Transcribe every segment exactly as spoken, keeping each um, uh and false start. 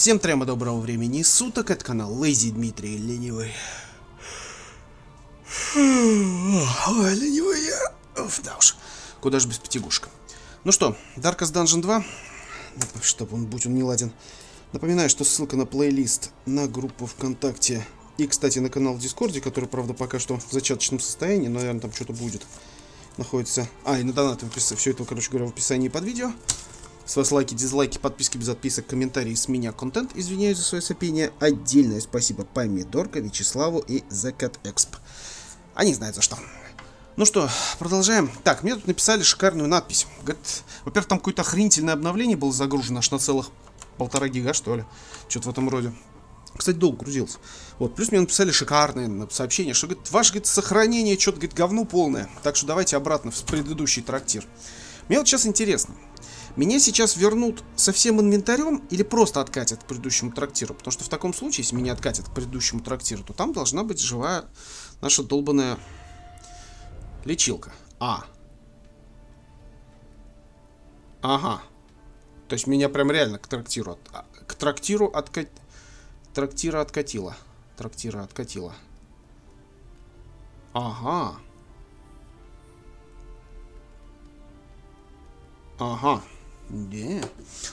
Всем трема доброго времени суток, это канал Лэйзи Дмитрий, ленивый. Ой, ленивый я. Уф, да уж, куда же без потягушка. Ну что, Darkest Dungeon два, чтоб он, будь он не ладен. Напоминаю, что ссылка на плейлист, на группу ВКонтакте и, кстати, на канал в Дискорде, который, правда, пока что в зачаточном состоянии, но, наверное, там что-то будет, находится... А, и на донаты, все это, короче говоря, в описании под видео. С вас лайки, дизлайки, подписки без отписок, комментарии, с меня контент. Извиняюсь за свое сопение. Отдельное спасибо Пайми, Дорко, Вячеславу и TheCatExp. Они знают за что. Ну что, продолжаем. Так, мне тут написали шикарную надпись. Говорит, во-первых, там какое-то охренительное обновление было загружено аж на целых полтора гига, что ли. Что-то в этом роде. Кстати, долго грузился. Вот, плюс мне написали шикарное сообщение, что, говорит, ваше, говорит, сохранение что-то, говорит, говно полное. Так что давайте обратно в предыдущий трактир. Мне вот сейчас интересно. Меня сейчас вернут со всем инвентарем или просто откатят к предыдущему трактиру? Потому что в таком случае, если меня откатят к предыдущему трактиру, то там должна быть живая наша долбаная лечилка. А. Ага. То есть меня прям реально к трактиру... От... К трактиру откат... Трактира откатила. Трактира откатила. Ага. Ага. Yeah.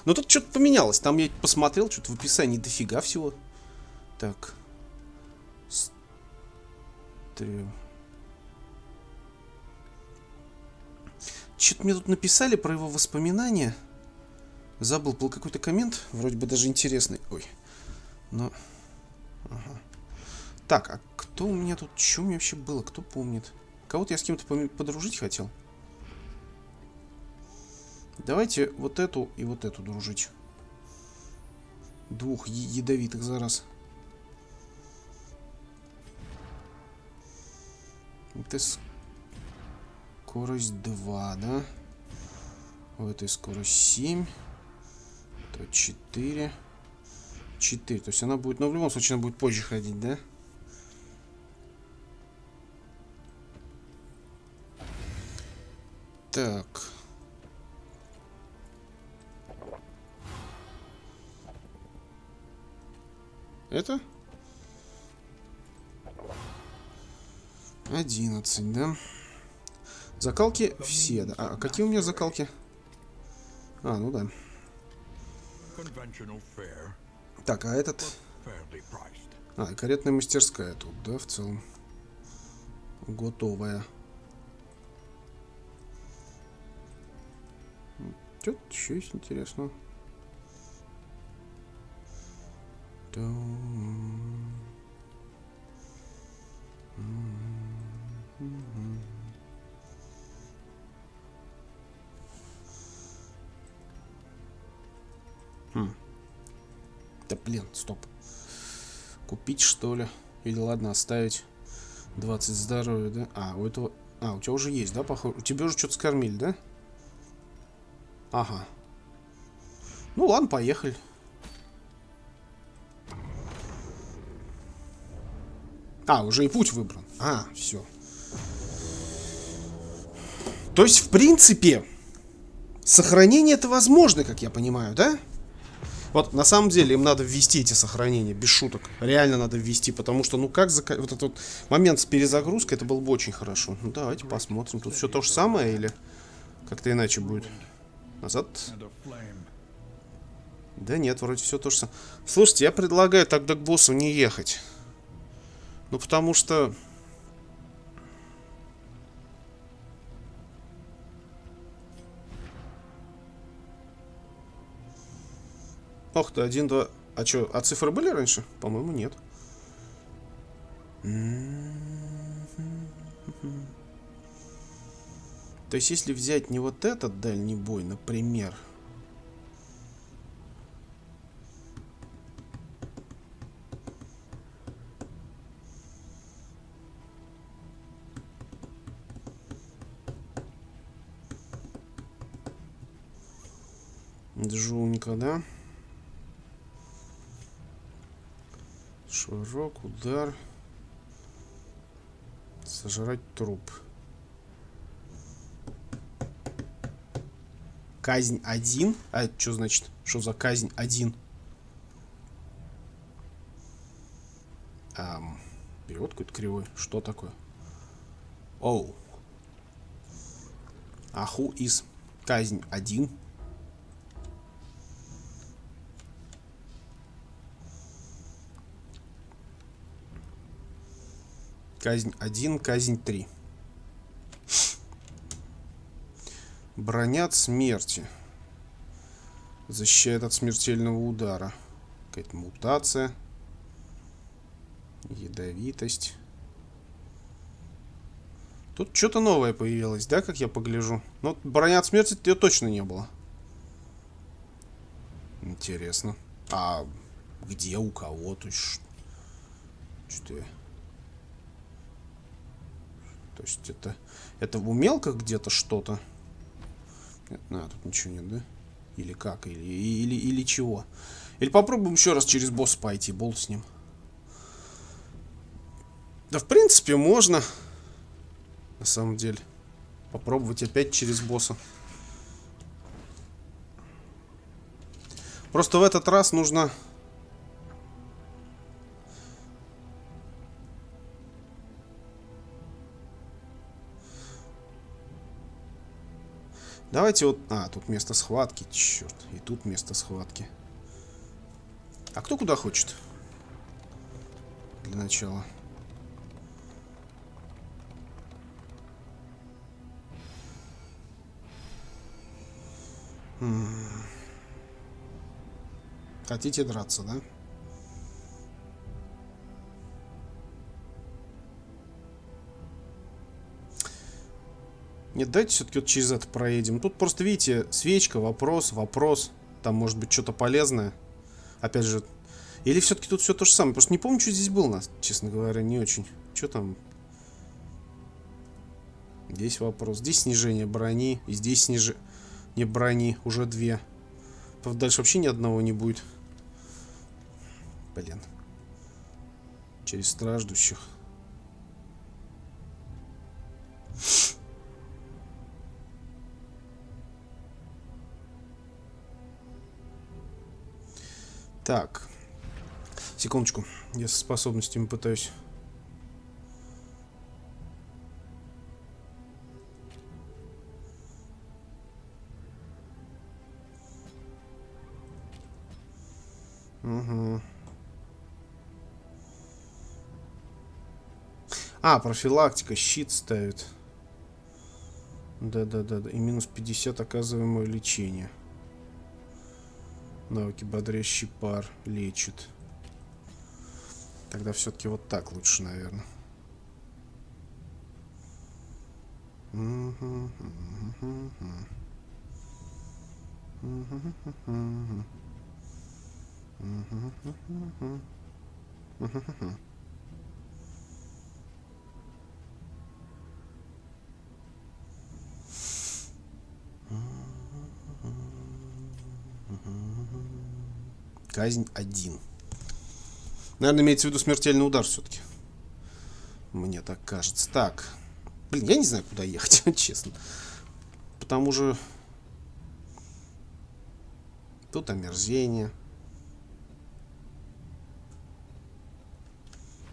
Но тут что-то поменялось. Там я посмотрел, что-то в описании дофига всего. Так. Что-то мне тут написали про его воспоминания. Забыл, был какой-то коммент. Вроде бы даже интересный. Ой. Но... Ага. Так, а кто у меня тут? Что у меня вообще было? Кто помнит? Кого-то я с кем-то подружить хотел. Давайте вот эту и вот эту дружить. Двух ядовитых за раз. Это скорость два, да? У этой скорость семь. Это четыре. четыре. То есть она будет... Но в любом случае она будет позже ходить, да? Так... Это? одиннадцать, да? Закалки все, да. А какие у меня закалки? А, ну да. Так, а этот? А, каретная мастерская тут, да, в целом. Готовая. Что-то еще есть интересного. Хм. Да блин, стоп. Купить, что ли? Или ладно, оставить. двадцать здоровья, да? А, у этого... А, у тебя уже есть, да, похоже? У тебя уже что-то скормили, да? Ага. Ну ладно, поехали. А, уже и путь выбран. А, все. То есть, в принципе, сохранение это возможно, как я понимаю, да? Вот, на самом деле, им надо ввести эти сохранения, без шуток. Реально надо ввести, потому что, ну как, зак... вот этот вот момент с перезагрузкой, это было бы очень хорошо. Ну, давайте посмотрим. Тут все то же самое или как-то иначе будет? Назад. Да нет, вроде все то же самое. Слушайте, я предлагаю тогда к боссу не ехать. Ну, потому что... Ох ты, один, два... А что, а цифры были раньше? По-моему, нет. То есть, если взять не вот этот дальний бой, например... Жунька, да? Швырок, удар. Сожрать труп. Казнь один? А это что значит? Что за казнь один? перевод какой-то кривой. Что такое? Оу. Аху из казнь один. Казнь один, казнь три. Бронят смерти. Защищает от смертельного удара. Какая-то мутация. Ядовитость. Тут что-то новое появилось, да, как я погляжу? Но броня от смерти ее точно не было. Интересно. А где, у кого? То есть, что-то я... То есть это... Это в умелках где-то что-то? Нет, на, тут ничего нет, да? Или как? Или, или, или чего? Или попробуем еще раз через босса пойти, болт с ним. Да, в принципе, можно... На самом деле. Попробовать опять через босса. Просто в этот раз нужно... Давайте вот... А, тут место схватки. Черт. И тут место схватки. А кто куда хочет? Для начала. Хотите драться, да? Нет, давайте все-таки вот через это проедем. Тут просто, видите, свечка, вопрос, вопрос. Там может быть что-то полезное. Опять же. Или все-таки тут все то же самое. Просто не помню, что здесь было у нас, честно говоря, не очень. Что там? Здесь вопрос. Здесь снижение брони. И здесь снижение... Не брони, уже две. Дальше вообще ни одного не будет. Блин. Через страждущих. Так. Секундочку. Я со способностями пытаюсь... Угу. А, профилактика, щит ставит. Да-да-да. И минус пятьдесят оказываемое лечение. Навыки бодрящий пар лечит. Тогда все-таки вот так лучше, наверное. Угу, угу, угу. Угу, угу. Казнь один. Наверное, имеется в виду смертельный удар все-таки. Мне так кажется. Так. Блин, я не знаю, куда ехать, честно. Потому же... Тут омерзение.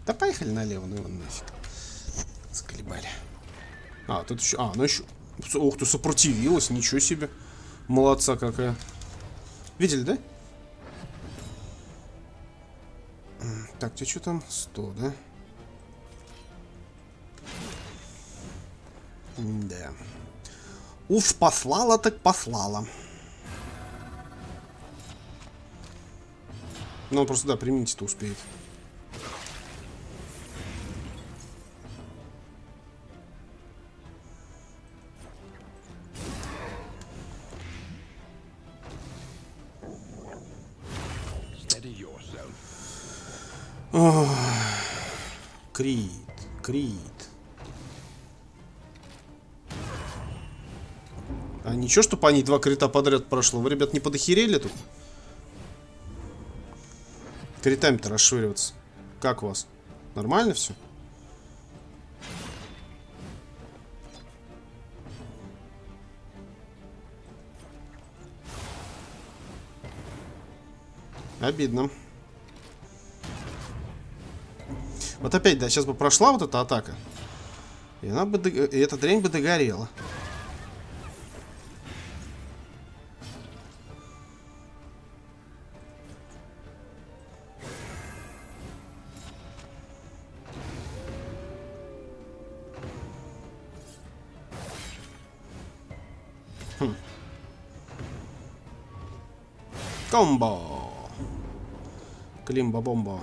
Да поехали налево, ну его нафиг. Сколебали. А, тут еще... А, ну еще... Ух ты, сопротивилась, ничего себе. Молодца какая. Видели, да? Так, тебе что там? сто, да? Да. Уж послала, так послала. Ну, он просто, да, применить-то успеет. Крит, крит. А ничего, что по ней два крита подряд прошло? Вы, ребят, не подохерели тут? Критами-то расшвыриваться. Как у вас? Нормально все? Вот опять, да, сейчас бы прошла вот эта атака. И она бы, и эта дрянь бы догорела. Хм. Комбо. Климба-бомба.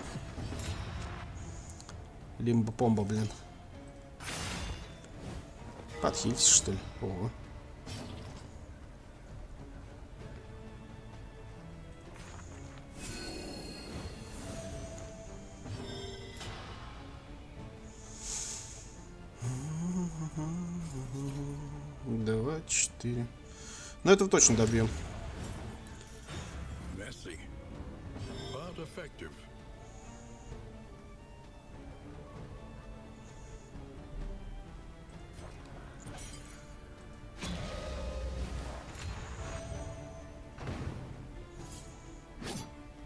Лимба-помба, блин. Подхились, что ли? Ого. Два, четыре. Ну, этого точно добьем.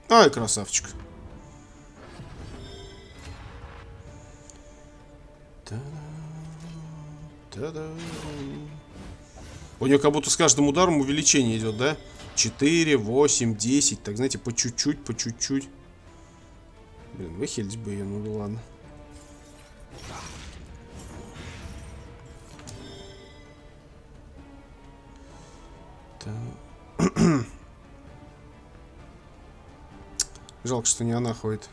Ай, красавчик. Та-да, та-да. У нее как будто с каждым ударом увеличение идет, да? четыре, восемь, десять. Так, знаете, по чуть-чуть, по чуть-чуть. Блин, выхилить бы ее, ну да ладно. Так. Жалко, что не она ходит.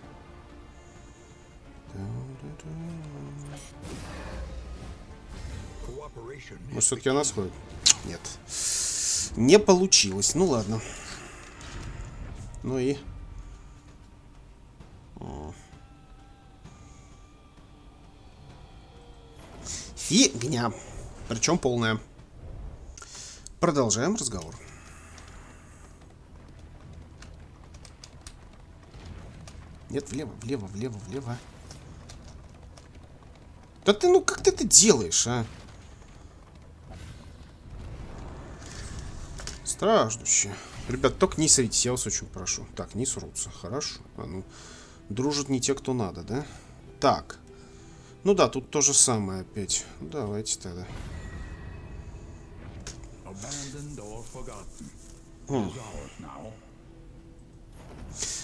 Может, все-таки она сходит? Нет. Не получилось. Ну ладно. Ну и... О. Фигня. Причем полная. Продолжаем разговор. Нет, влево, влево, влево, влево. Да ты, ну как ты это делаешь, а? Страждуще. Ребят, только не сритесь, я вас очень прошу. Так, не срутся, хорошо. А ну, дружат не те, кто надо, да? Так. Ну да, тут то же самое опять. Давайте тогда. Хм.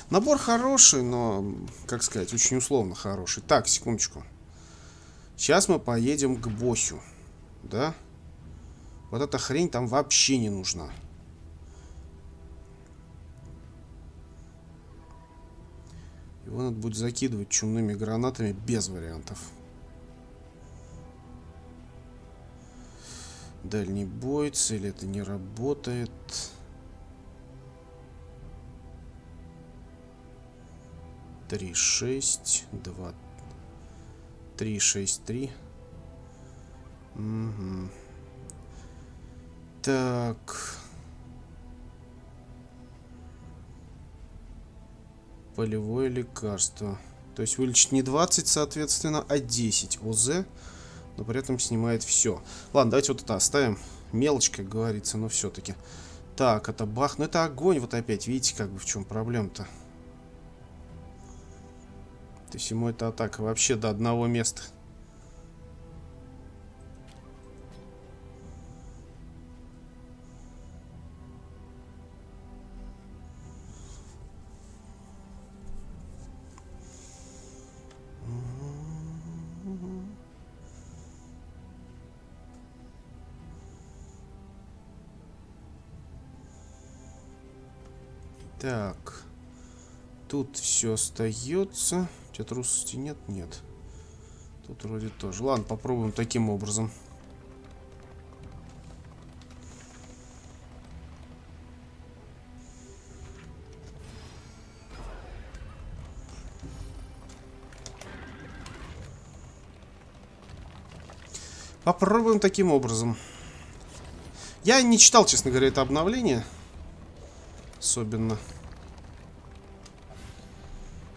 Набор хороший, но, как сказать, очень условно хороший. Так, секундочку. Сейчас мы поедем к боссу. Да? Вот эта хрень там вообще не нужна. Его надо будет закидывать чумными гранатами без вариантов. Дальний бой, цель, это не работает... три, шесть, два, три, шесть, три. Угу. Так. Полевое лекарство. То есть вылечить не двадцать, соответственно, а десять ОЗ. Но при этом снимает все. Ладно, давайте вот это оставим. Мелочь, как говорится, но все-таки. Так, это бах. Ну это огонь вот опять. Видите, как бы в чем проблема-то. То есть ему эта атака вообще до одного места. Так. Тут все остается. У тебя трусости нет? Нет. Тут вроде тоже. Ладно, попробуем таким образом. Попробуем таким образом. Я не читал, честно говоря, это обновление. Особенно.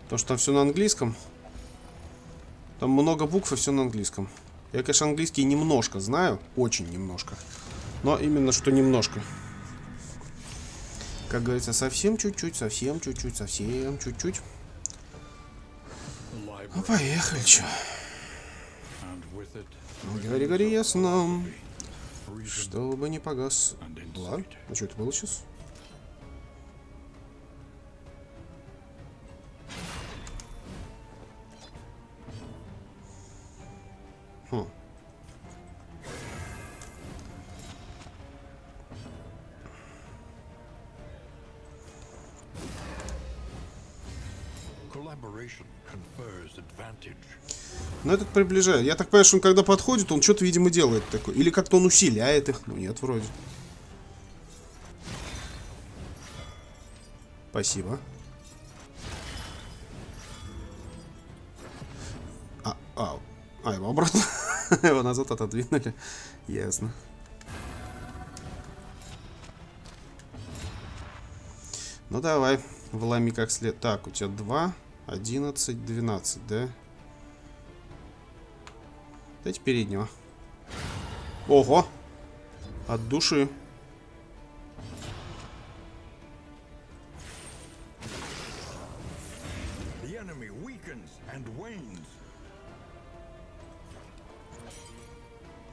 Потому что там все на английском. Там много букв и все на английском. Я, конечно, английский немножко знаю. Очень немножко. Но именно что немножко. Как говорится, совсем чуть-чуть, совсем чуть-чуть, совсем чуть-чуть. Ну, поехали, чё. Говори, говори ясно. Чтобы не погас. Ладно. А что это было сейчас? Хм. Но этот приближает. Я так понимаю, что он когда подходит, он что-то, видимо, делает такое. Или как-то он усиляет их. Ну нет, вроде. Спасибо. А, а, а его обратно. Его назад отодвинули. Ясно. Ну давай, вломи как след. Так, у тебя два, одиннадцать, двенадцать, да? Дайте переднего. Ого! От души.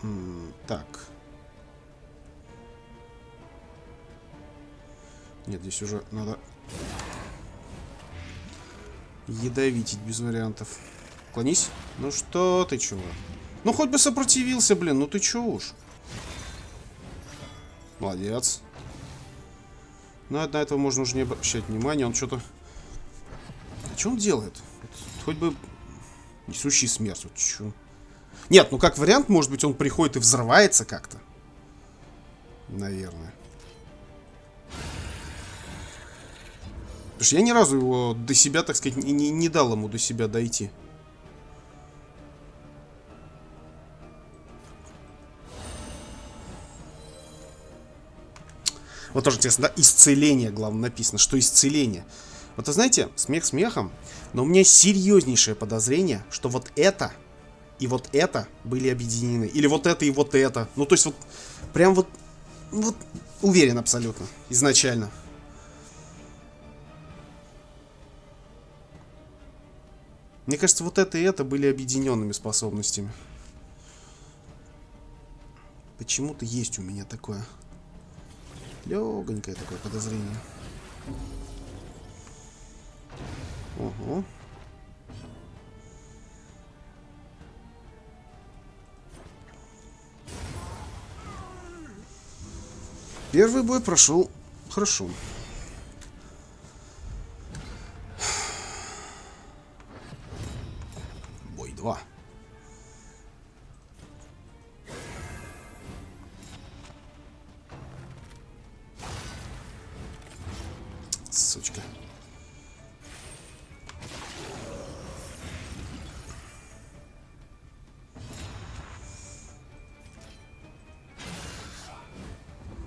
М-м, так. Нет, здесь уже надо ядовитить без вариантов. Клонись. Ну что ты, чего? Ну хоть бы сопротивился, блин, ну ты чё уж. Молодец. Ну, на этого можно уже не обращать внимания, он что-то... А чё он делает? Хоть бы... Несущий смерть, вот чё. Нет, ну как вариант, может быть, он приходит и взрывается как-то. Наверное. Потому что я ни разу его до себя, так сказать, не, не дал ему до себя дойти. Вот тоже интересно, да? Исцеление, главное, написано. Что исцеление? Вот вы знаете, смех смехом, но у меня серьезнейшее подозрение, что вот это и вот это были объединены. Или вот это и вот это. Ну, то есть вот, прям вот, вот уверен абсолютно, изначально. Мне кажется, вот это и это были объединенными способностями. Почему-то есть у меня такое... Легонькое такое подозрение. Ого. Первый бой прошел хорошо. Бой два. Сучка.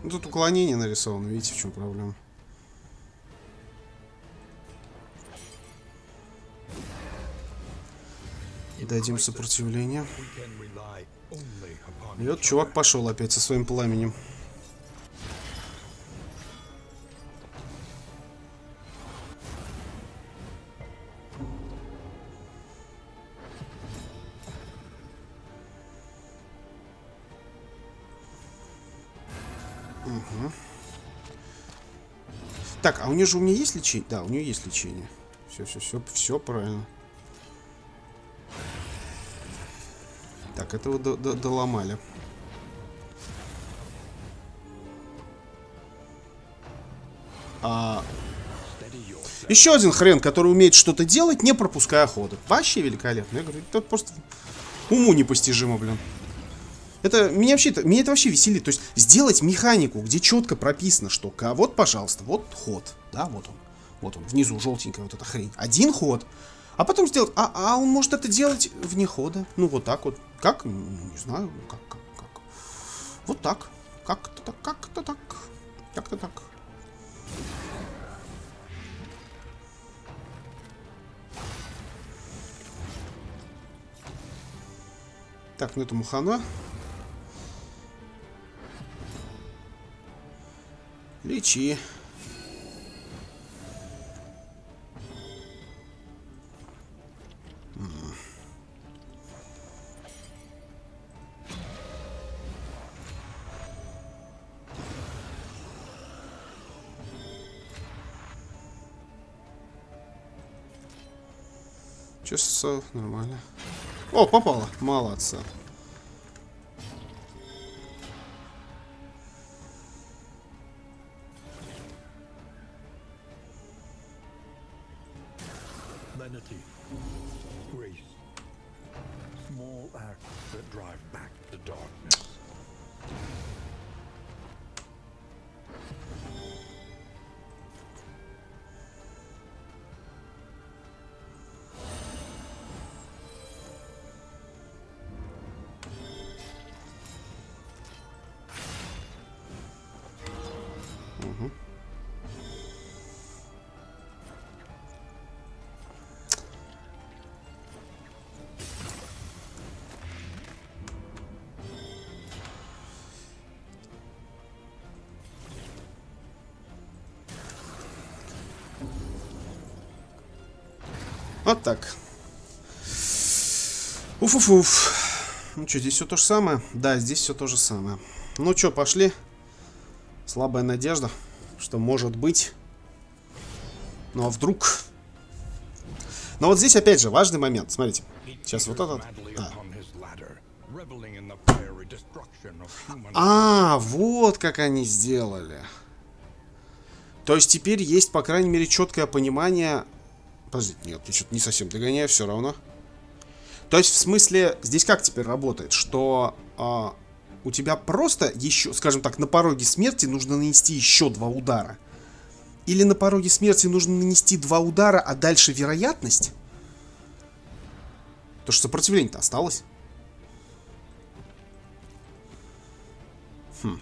Тут уклонение нарисовано, видите, в чем проблема. И дадим сопротивление. И вот чувак пошел опять со своим пламенем. Так, а у нее же у меня есть лечение? Да, у нее есть лечение. Все, все, все, все правильно. Так, этого до, до, доломали. А... Еще один хрен, который умеет что-то делать, не пропуская хода. Вообще великолепно. Я говорю, это просто уму непостижимо, блин. Это меня вообще, меня это вообще веселит. То есть сделать механику, где четко прописано, что а вот, пожалуйста, вот ход, да, вот он, вот он, внизу желтенькая вот эта хрень, один ход, а потом сделать, а, а он может это делать вне хода, ну вот так вот, как, не знаю, как, как, как, вот так, как-то так, как-то так, как-то так. Так, ну это мухана. Лечи. М-м. Часов, нормально. О, попало. Молодца. Вот так. Уф-уф-уф. Ну что, здесь все то же самое? Да, здесь все то же самое. Ну что, пошли. Слабая надежда, что может быть. Ну а вдруг? Но вот здесь опять же важный момент. Смотрите. Сейчас вот этот. А, а вот как они сделали. То есть теперь есть, по крайней мере, четкое понимание... Подожди, нет, я что-то не совсем догоняю, все равно. То есть, в смысле, здесь как теперь работает? Что а, у тебя просто еще, скажем так, на пороге смерти нужно нанести еще два удара? Или на пороге смерти нужно нанести два удара, а дальше вероятность? То, что сопротивление-то осталось. Хм.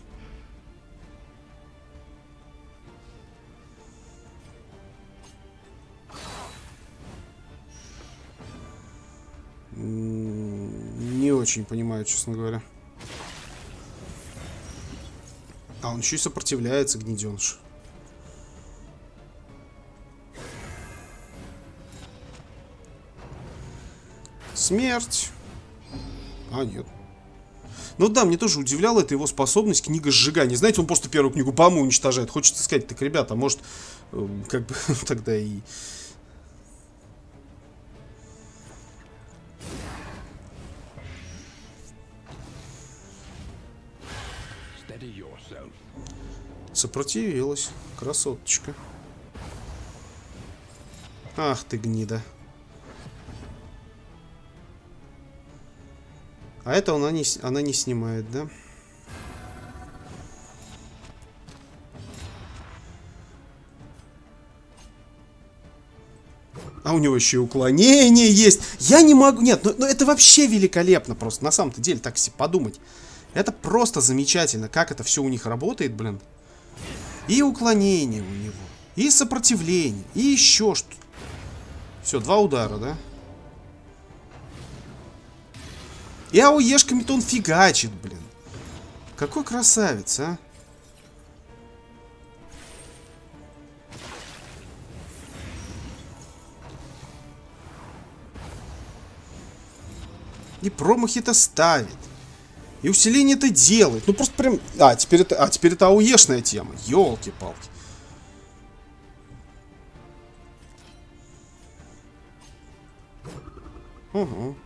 Не очень понимаю, честно говоря. А он еще и сопротивляется, гниденыш. Смерть. А, нет. Ну да, мне тоже удивляла это его способность, книга сжигания. Знаете, он просто первую книгу баму уничтожает. Хочется сказать, так, ребята, может, как бы тогда и... Сопротивилась. Красоточка. Ах ты, гнида. А это она не, она не снимает, да? А у него еще и уклонение есть. Я не могу... Нет, ну, ну это вообще великолепно просто. На самом-то деле, так себе подумать. Это просто замечательно. Как это все у них работает, блин. И уклонение у него, и сопротивление, и еще что-то. Все, два удара, да? И ауешками-то он фигачит, блин. Какой красавец, а? И промахи-то ставит. И усиление это делает. Ну просто прям... А, теперь это, а, теперь это ауешная тема. Ёлки-палки. Угу.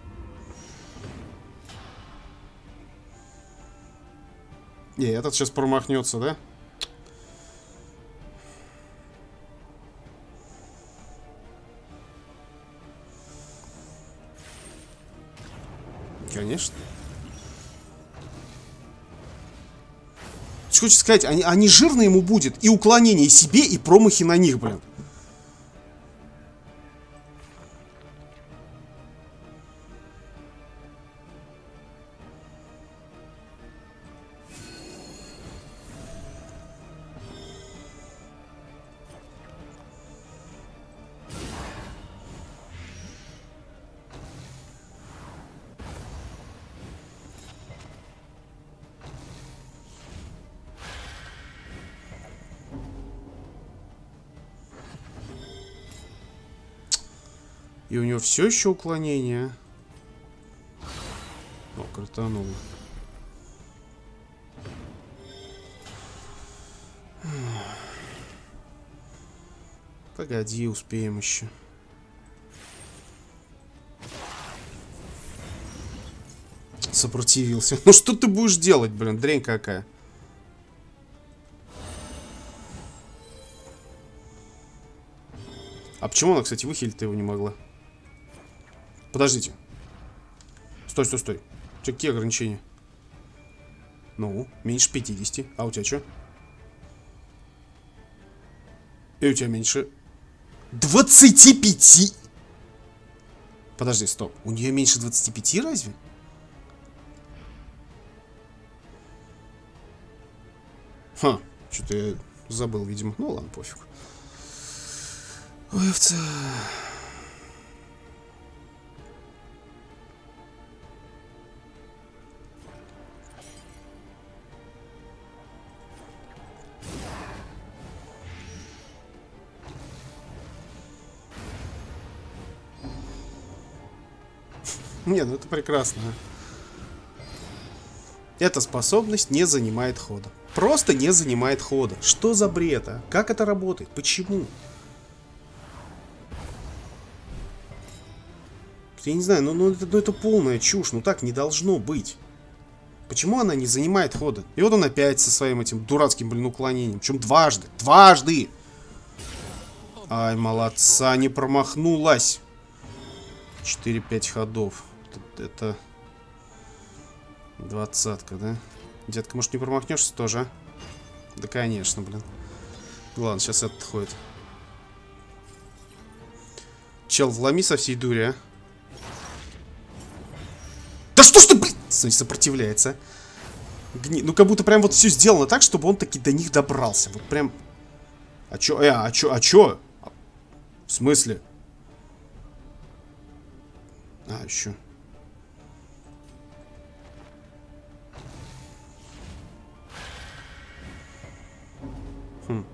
И этот сейчас промахнется, да? Конечно. Хочется сказать, они, они жирно ему будет. И уклонение себе, и промахи на них, блин. И у него все еще уклонение. О, крутануло. Погоди, успеем еще. сопротивился. Ну что ты будешь делать, блин, дрянь какая. А почему она, кстати, выхилить-то его не могла? Подождите. Стой, стой, стой. У тебя какие ограничения? Ну, меньше пятидесяти. А у тебя что? И у тебя меньше... двадцати пяти! Подожди, стоп. У нее меньше двадцати пяти разве? Ха, что-то я забыл, видимо. Ну ладно, пофиг. Ой, овца. Не, ну это прекрасно. Эта способность не занимает хода. Просто не занимает хода. Что за бред, а? Как это работает? Почему? Я не знаю, ну, ну, это, ну это полная чушь. Ну так не должно быть. Почему она не занимает хода? И вот он опять со своим этим дурацким, блин, уклонением. Причем дважды. Дважды! Ай, молодца, не промахнулась. четыре-пять ходов. Это двадцатка, да? Детка, может, не промахнешься тоже, а? Да, конечно, блин. Ладно, сейчас этот ходит. Чел, вломи со всей дури, а? Да что ж ты, блин! Смотри, сопротивляется. Гни... Ну, как будто прям вот все сделано так, чтобы он таки до них добрался. Вот прям... А чё? Э, а чё? А чё? В смысле? А, еще... Хм.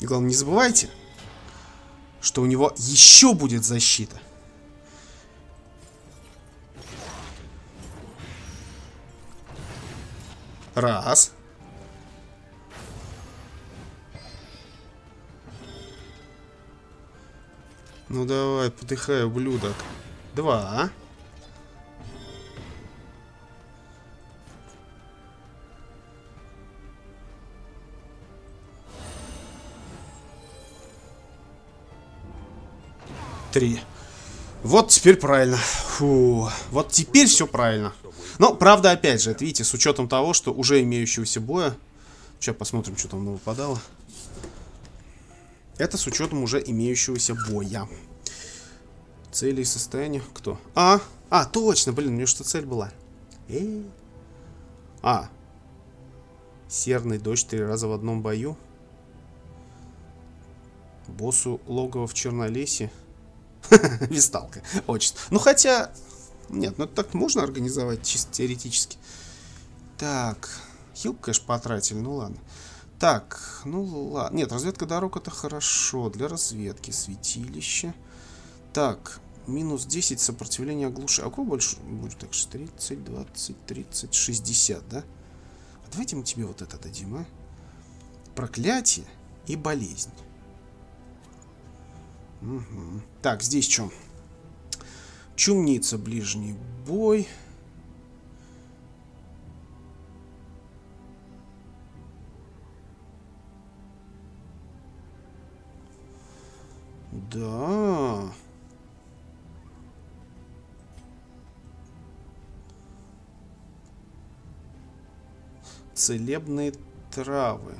И главное, не забывайте, что у него еще будет защита. Раз. Ну давай, подыхай, ублюдок. Два. Три. Вот теперь правильно. Фу. Вот теперь все правильно. Но, правда, опять же, это, видите, с учетом того, что уже имеющегося боя... Сейчас посмотрим, что там выпадало. Это с учетом уже имеющегося боя. Цели и состояние. Кто? А, а, точно, блин, у меня что цель была. Э-э-э. А. Серный дождь три раза в одном бою. Боссу логово в Чернолесе. Висталка. Отчество. Ну хотя... Нет, ну так можно организовать чисто теоретически. Так. Хилку, конечно, потратили. Ну ладно. Так. Ну ладно. Нет, разведка дорог это хорошо. Для разведки. Святилище. Так. Минус десять. Сопротивление оглушения. А кого больше будет? Так, тридцать, двадцать, тридцать, шестьдесят, да? А давайте мы тебе вот это дадим, а? Проклятие и болезнь. Угу. Так, здесь что? Чумница, ближний бой. Да. Целебные травы.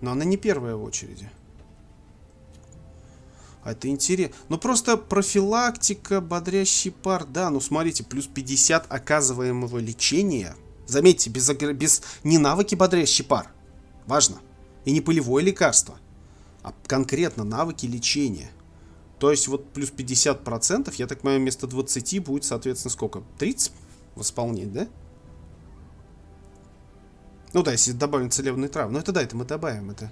Но она не первая в очереди. А это интересно. Ну просто профилактика, бодрящий пар. Да, ну смотрите, плюс пятьдесят оказываемого лечения. Заметьте, без, без не навыки бодрящий пар. Важно. И не полевое лекарство. А конкретно навыки лечения. То есть вот плюс пятьдесят процентов, я так понимаю, вместо двадцати будет, соответственно, сколько? тридцать восполнить, да? Ну да, если добавим целебные травы. Ну это да, это мы добавим это.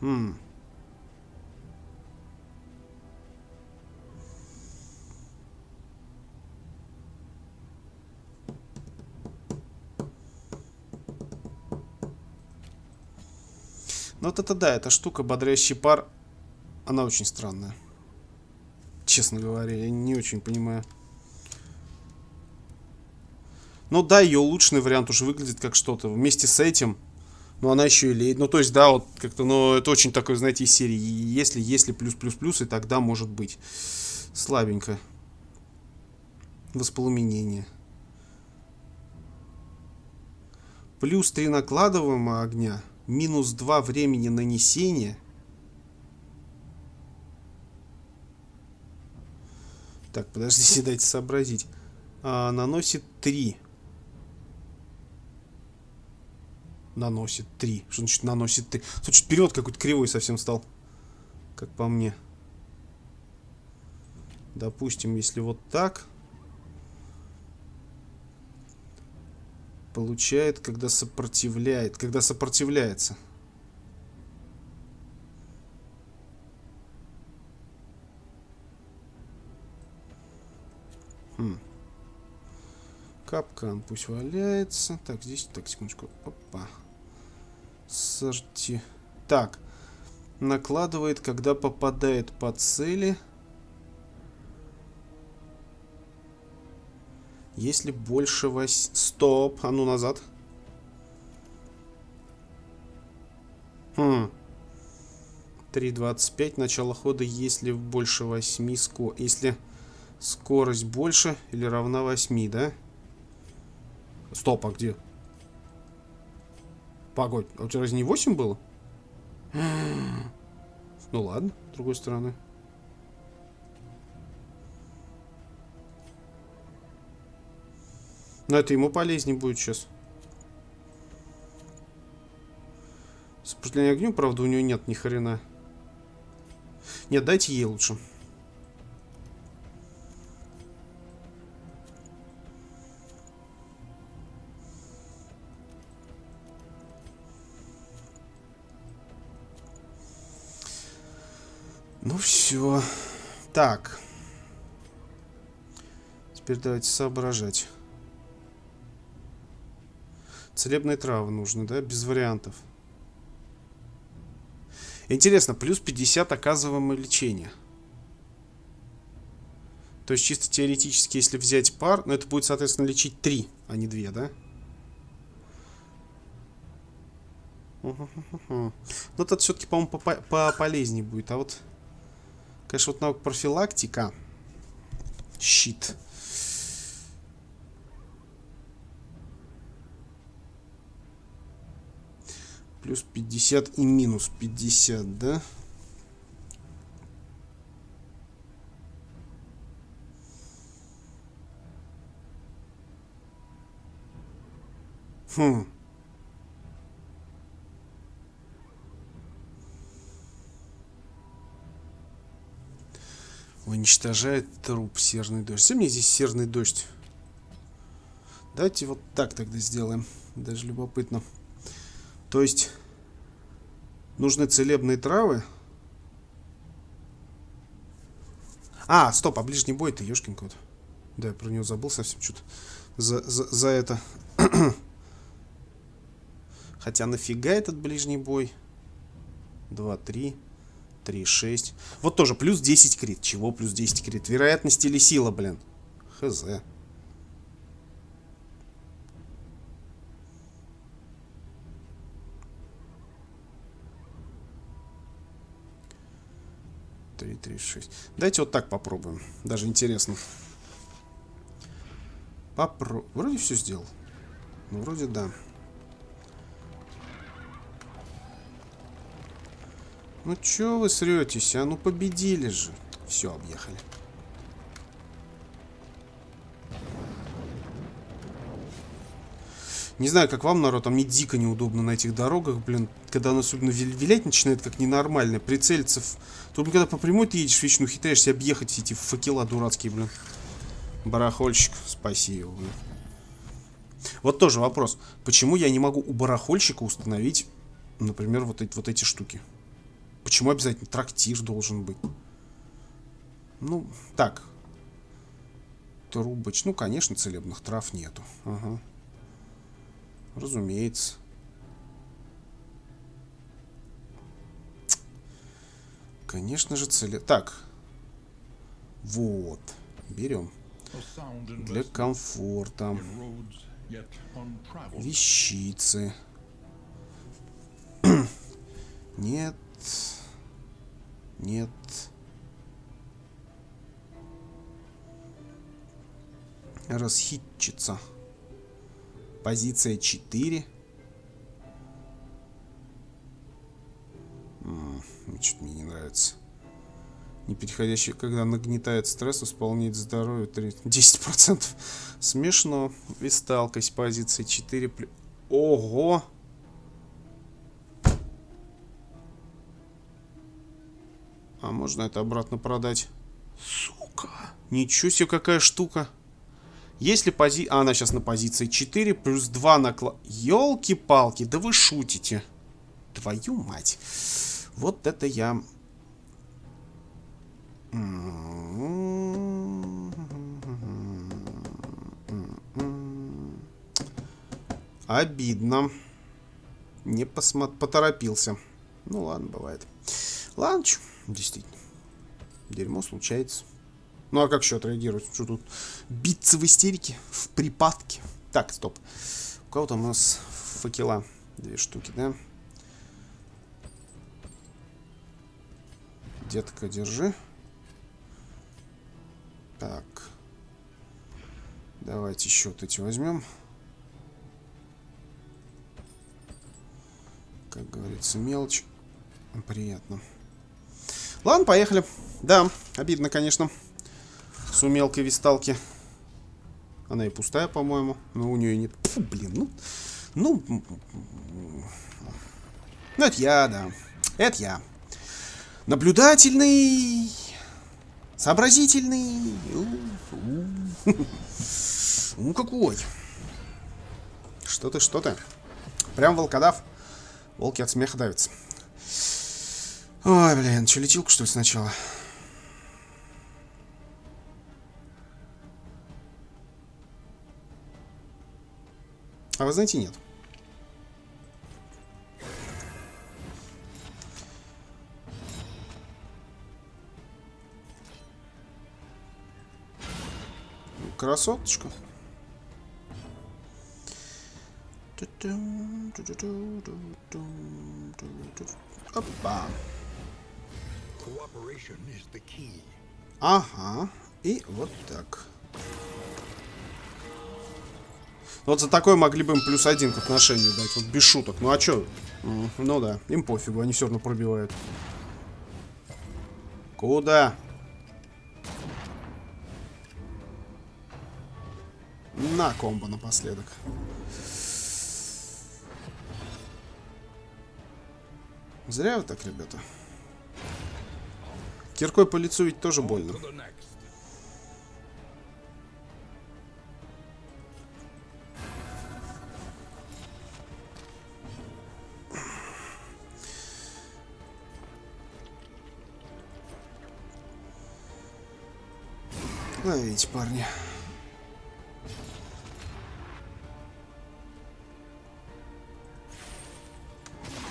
М. Но вот это да, эта штука, бодрящий пар, она очень странная. Честно говоря, я не очень понимаю. Ну да, ее улучшенный вариант уже выглядит как что-то. Вместе с этим, ну она еще и леет. Ну то есть да, вот как-то, но ну, это очень такой, знаете, из серии. Если, если, плюс-плюс-плюс, и тогда может быть. Слабенько. Воспламенение. Плюс три накладываемого огня. Минус два времени нанесения. Так, подождите, дайте сообразить. А, наносит три. Наносит три. Что значит наносит три? Слушай, вперед какой-то кривой совсем стал. Как по мне. Допустим, если вот так. Получает, когда сопротивляет. Когда сопротивляется. Хм. Капкан пусть валяется. Так, здесь, так, секундочку. Опа. Сорти. Так. Накладывает, когда попадает по цели. Если больше восьми... Стоп! А ну назад. Хм. три двадцать пять. Начало хода, если больше восьми... Ско... Если скорость больше или равна восьми, да? Стоп, а где? Погодь, а у тебя разве не восемь было? Ну ладно, с другой стороны. Но это ему полезнее будет сейчас. Сопротивление огню, правда, у нее нет ни хрена. Нет, дайте ей лучше. Ну все. Так. Теперь давайте соображать. Целебные травы нужны, да? Без вариантов. Интересно, плюс пятьдесят оказываемое лечение. То есть чисто теоретически, если взять пар, ну это будет, соответственно, лечить три, а не два, да? Но это все-таки, по-моему, пополезнее будет. А вот... Конечно, вот навык профилактика. Щит. Плюс пятьдесят и минус пятьдесят, да? Хм. Уничтожает труп серный дождь. Все мне здесь серный дождь. Давайте вот так тогда сделаем. Даже любопытно. То есть нужны целебные травы. А, стоп, а ближний бой ты, ёшкин кот. Да, я про него забыл совсем что-то. За, за, за это. Хотя нафига этот ближний бой? два, три, три, шесть. Вот тоже плюс десять крит. Чего плюс десять крит? Вероятность или сила, блин? Хз. три, три, шесть. Давайте вот так попробуем. Даже интересно. Попро... Вроде все сделал. Ну, вроде да. Ну, чё вы сретесь? А ну, победили же. Все, объехали. Не знаю, как вам, народ, а мне дико неудобно на этих дорогах, блин. Когда она особенно вилять начинает, как ненормально, прицелиться. В... Тут, когда по прямой ты едешь, вечно ухитряешься объехать все эти факела дурацкие, блин. Барахольщик, спаси его, блин. Вот тоже вопрос. Почему я не могу у барахольщика установить, например, вот эти, вот эти штуки? Почему обязательно трактир должен быть? Ну, так. Трубоч. Ну, конечно, целебных трав нету. Ага. Разумеется. Конечно же, цели... Так. Вот. Берем. Для комфорта. Вещицы. Нет. Нет. Расхитчица. Позиция четыре. Что-то мне не нравится. Непереходящий, когда нагнетает стресс, восполняет здоровье десять процентов. Смешно. Висталкость, позиция четыре. Ого! А можно это обратно продать? Сука! Ничего себе, какая штука! Если пози... А, она сейчас на позиции четыре. Плюс два наклад... Ёлки-палки, да вы шутите. Твою мать. Вот это я... Обидно. Не посмо... поторопился. Ну ладно, бывает. Ладно, чё, действительно. Дерьмо случается. Ну а как еще отреагировать? Что тут? Биться в истерике? В припадке? Так, стоп. У кого там у нас факела? Две штуки, да? Детка, держи. Так. Давайте еще вот эти возьмем. Как говорится, мелочь. Приятно. Ладно, поехали. Да, обидно, конечно. С умелкой висталки. Она и пустая, по-моему. Но у нее нет. Фу, блин, ну. Ну. Ну, это я, да. Это я. Наблюдательный. Сообразительный. Ну какой. Что ты, что ты? Прям волкодав. Волки от смеха давятся. Ой, блин, что, летилку, что ли, сначала? А вы знаете, нет. Красоточка. Опа. Ага. И вот так. Вот за такое могли бы им плюс один к отношению дать. Вот без шуток. Ну а чё? Ну да, им пофигу, они все равно пробивают. Куда? На комбо напоследок. Зря вот так, ребята. Киркой по лицу ведь тоже больно. Ловите, парни.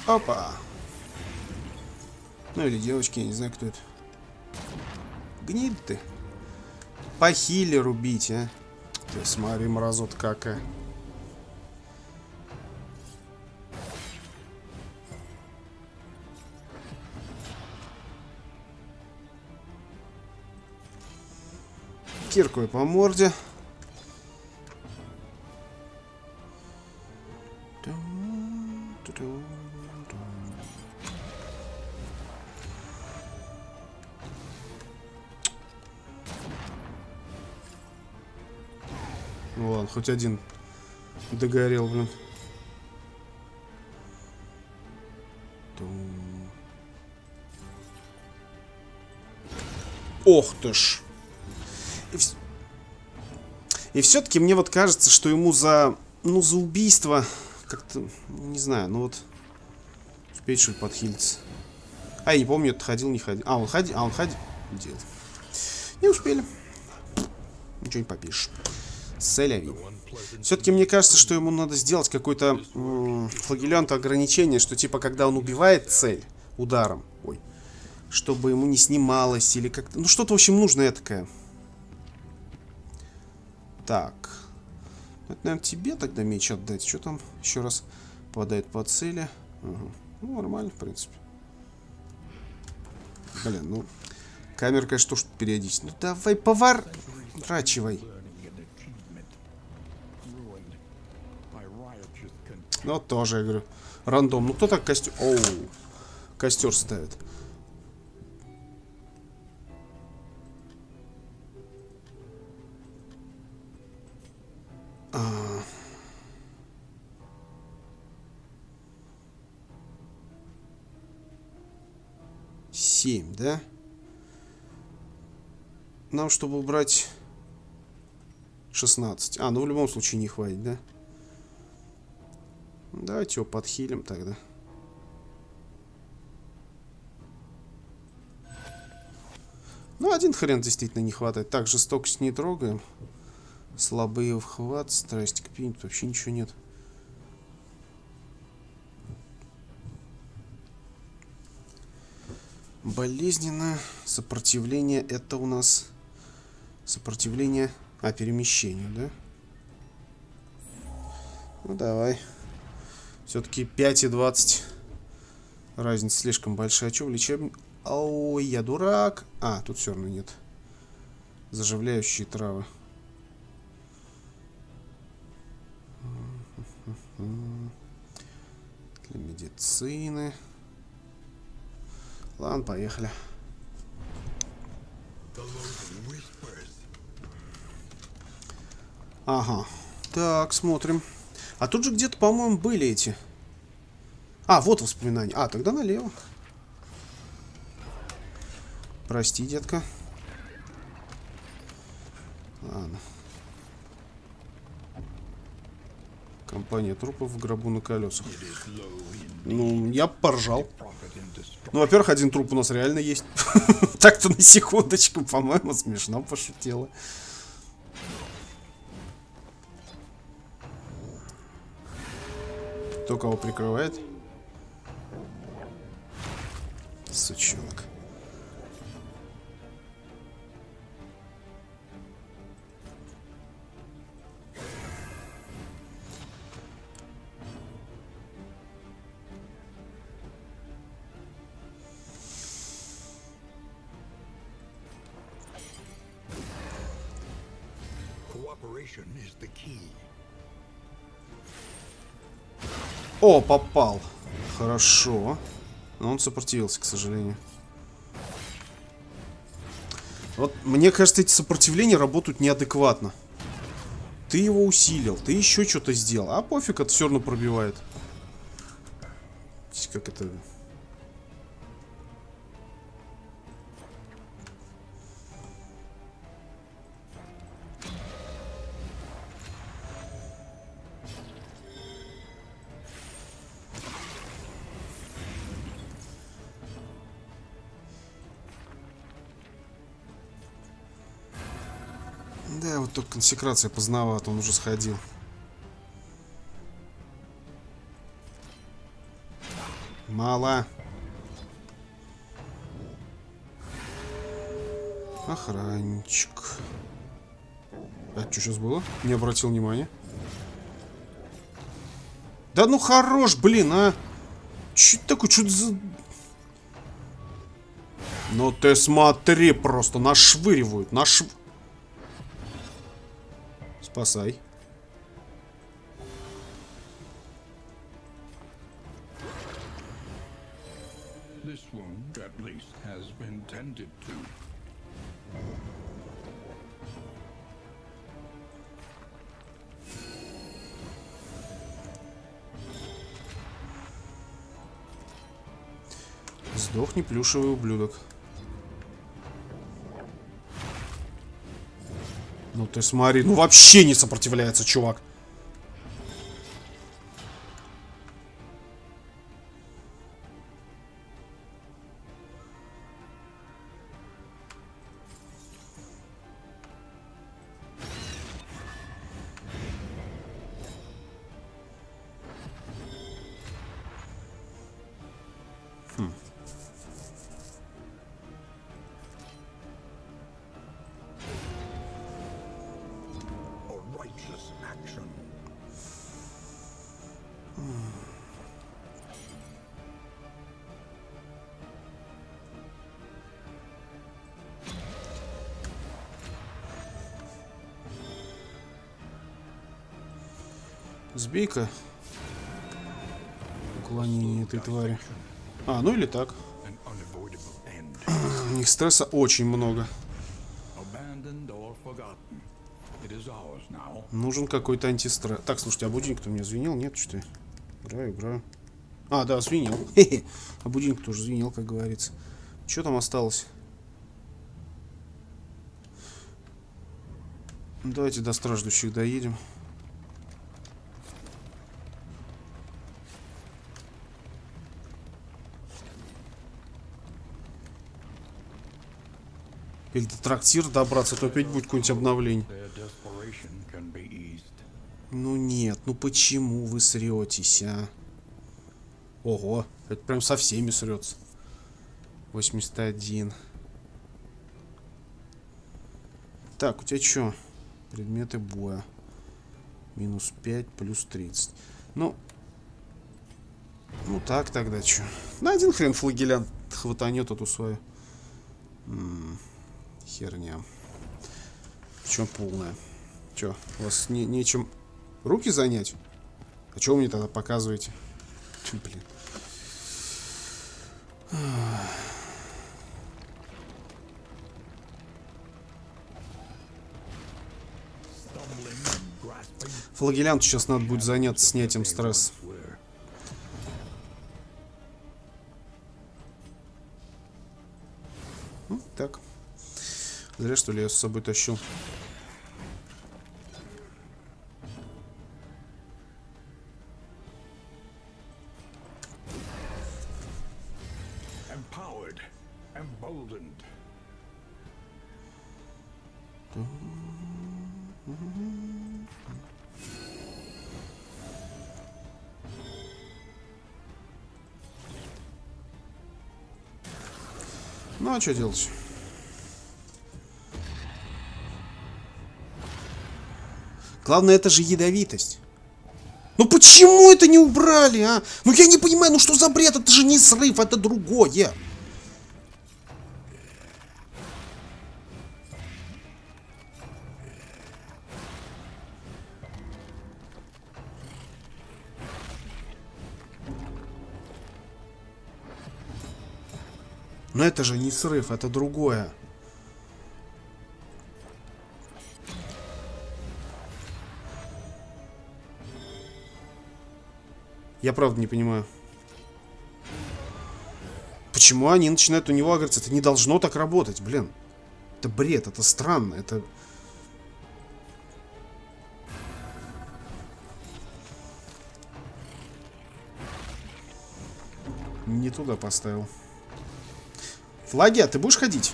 Опа. Ну или девочки, я не знаю, кто это. Гниль ты. По хилеру бить, а. Ты смотри, мразот какая. Киркой по морде. Ну ладно, хоть один догорел, блин. Ох ты ж. И, вс... И все-таки мне вот кажется, что ему за... Ну, за убийство... Как-то... Не знаю, ну вот... Успеть, что ли, подхилиться? А, я не помню, это ходил, не ходил. А, он ходил, а он ходил. Делал. Не успели. Ничего не попишешь. Сэляви. Все-таки мне кажется, что ему надо сделать какой-то флагелянт ограничение, что типа, когда он убивает цель ударом... Ой. чтобы ему не снималось или как-то. Ну, что-то, в общем, нужное такое. Так. Это, наверное, тебе тогда меч отдать. Что там? Еще раз попадает по цели. Угу. Ну, нормально, в принципе. Блин, ну... Камера, конечно, тоже периодически. Ну, давай, поворачивай. Ну, тоже, я говорю, рандом. Ну, кто так костер... Оу, костер ставит. А... семь, да? Нам, чтобы убрать шестнадцать. А, ну в любом случае не хватит, да? Давайте его подхилим тогда. Ну, один хрен действительно не хватает. Так, жестокость не трогаем. Слабые в хват, страсть к пинь, вообще ничего нет. Болезненно. Сопротивление это у нас... Сопротивление... А, перемещению, да? Ну, давай. Все-таки пять и двадцать. Разница слишком большая. А что в лечебнице? Ой, я дурак. А, тут все равно нет. Заживляющие травы. Для медицины. Ладно, поехали. Ага. Так, смотрим. А тут же где-то, по-моему, были эти. А, вот воспоминания. А, тогда налево. Прости, детка. Ладно. Компания трупов в гробу на колесах. Ну, я поржал. Ну, во-первых, один труп у нас реально есть. Так-то на секундочку, по-моему, смешно пошутила. Кто кого прикрывает? Сучонок. О, попал. Хорошо. Но он сопротивился, к сожалению. Вот, мне кажется, эти сопротивления работают неадекватно. Ты его усилил, ты еще что-то сделал. А пофиг, это все равно пробивает. Как это... Да, вот только консекрация поздновато, он уже сходил. Мало. Охранчик. А что сейчас было? Не обратил внимания. Да ну хорош, блин, а! Че такое, что за... Ну ты смотри, просто нашвыривают, наш... Спасай. Сдохни, плюшевый ублюдок. Ну ты смотри, ну вообще не сопротивляется, чувак. Хм. Сбей-ка. Уклонение этой твари. А, ну или так. У них стресса очень много. Нужен какой-то антистресс. Так, слушайте, а будильник-то мне звенел? Нет, что ты? Играю, играю. А, да, звенел. А будильник тоже звенел, как говорится. Что там осталось? Давайте до страждущих доедем. Или до трактира добраться, то опять будет какое-нибудь обновление. Ну нет, ну почему вы сретесь, а? Ого, это прям со всеми срется. восемьдесят один. Так, у тебя что? Предметы боя. Минус пять, плюс тридцать. Ну, ну так тогда что? На один хрен флагелянт хватанет эту свою. М-м, херня. Причем полная. Че, у вас не, нечем руки занять? А чего вы мне тогда показываете? Тьфу, блин. Флагелянту сейчас надо будет заняться снятием стресса. Ну, так. Зря, что ли, я с собой тащил. Ну а что делать? Главное, это же ядовитость. Ну почему это не убрали, а? Ну я не понимаю, ну что за бред? Это же не срыв, это другое. Но это же не срыв, это другое. Я правда не понимаю. Почему они начинают у него агриться? Это не должно так работать, блин. Это бред, это странно, это... Не туда поставил. Флаги, а ты будешь ходить?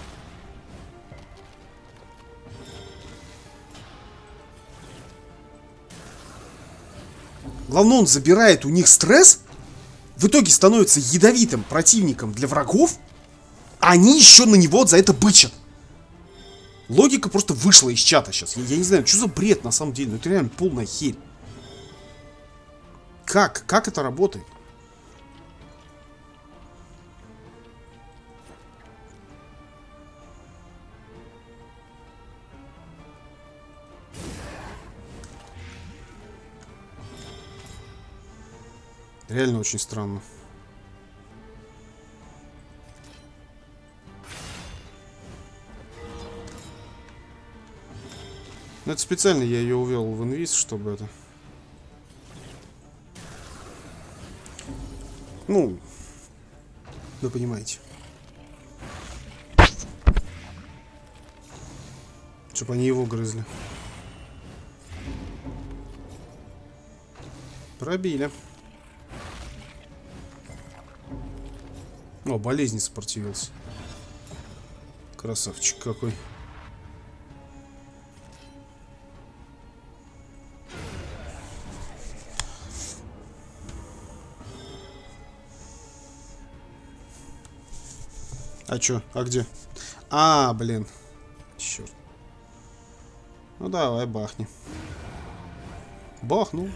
Главное, он забирает у них стресс, в итоге становится ядовитым противником для врагов, а они еще на него за это бычат. Логика просто вышла из чата сейчас. Я, я не знаю, что за бред на самом деле, но это реально полная херь. Как? Как это работает? Реально очень странно. Но это специально я ее увел в инвиз, чтобы это... Ну, вы понимаете. Чтобы они его грызли. Пробили. О, болезни сопротивился. Красавчик какой. А чё? А где? А, блин. Черт. Ну давай, бахни. Бахнул.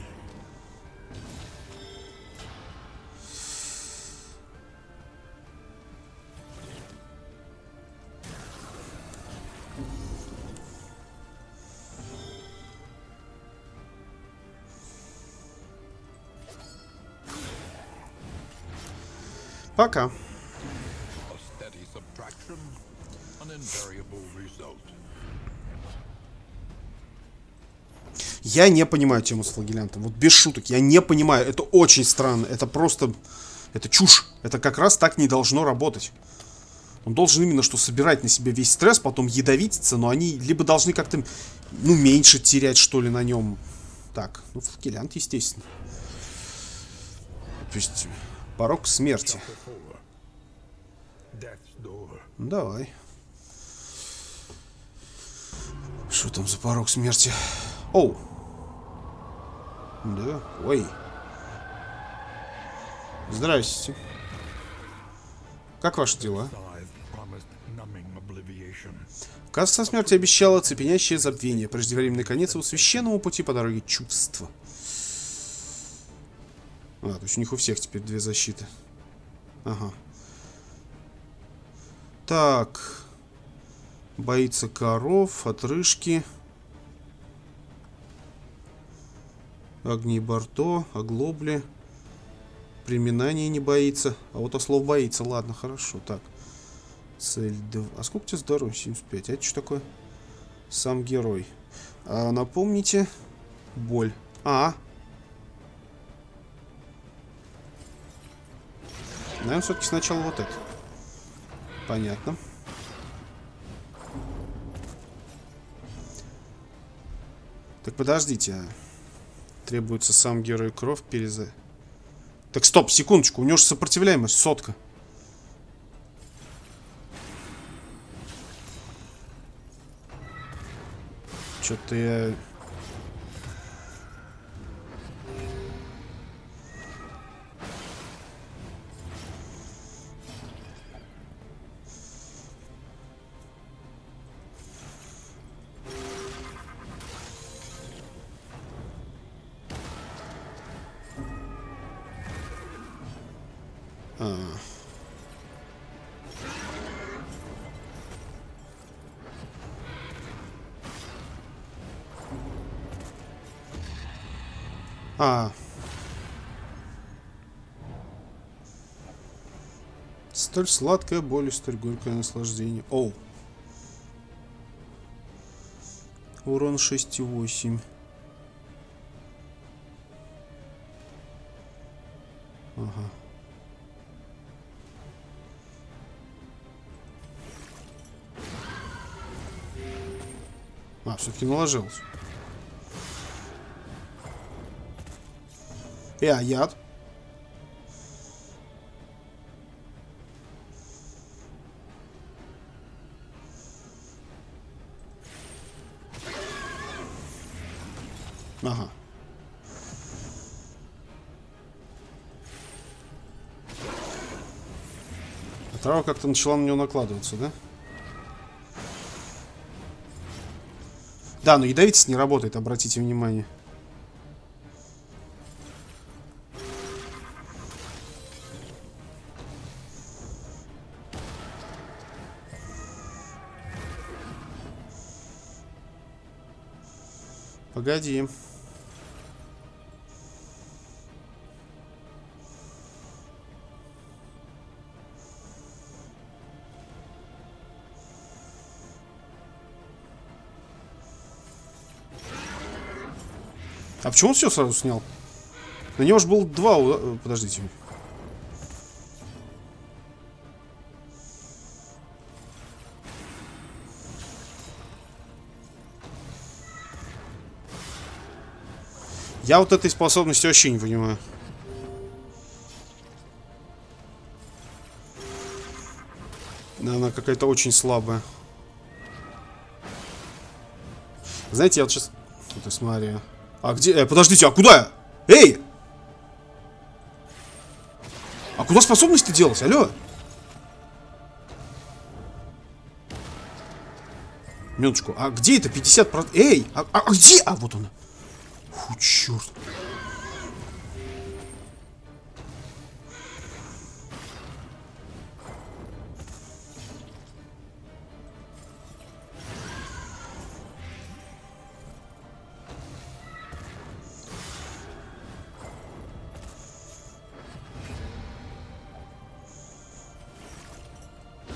Пока. Я не понимаю тему с флагелянтом. Вот без шуток, я не понимаю. Это очень странно. Это просто... Это чушь. Это как раз так не должно работать. Он должен именно что собирать на себе весь стресс, потом ядовититься, но они либо должны как-то, ну, меньше терять, что ли, на нем. Так, ну, флагелянт, естественно. То есть, порог смерти. Давай. Что там за порог смерти? Оу. Да, ой. Здрасте. Как ваши дела? Кажется, смерть обещала цепенящее забвение, преждевременный конец его священному пути по дороге чувства. А, то есть у них у всех теперь две защиты. Ага. Так. Боится коров, отрыжки. Огни Борто, оглобли. Приминание не боится. А вот ослов боится. Ладно, хорошо. Так. Цель два. А сколько тебе здоровья? семьдесят пять. А это что такое? Сам герой. А, напомните. Боль. А. Наверное, все-таки сначала вот это. Понятно. Так, подождите. Требуется сам герой кровь переза... Так, стоп, секундочку. У него же сопротивляемость сотка. Что-то я... А. Столь сладкая боль, столь горькое наслаждение. Оу. Урон шесть и восемь. Ага. А, все-таки наложилось. И э, яд. Ага. А трава как-то начала на него накладываться, да? Да, но ядовитость не работает, обратите внимание. Погоди. А почему он все сразу снял? На него же было два удара. Подождите. Я вот этой способности вообще не понимаю. Она какая-то очень слабая. Знаете, я вот сейчас... Вот смотри. А где... Э, подождите, а куда? Эй! А куда способности делать? Алло? Минуточку. А где это пятьдесят процентов? Эй! А, а, а где? А, вот он. Фу, черт.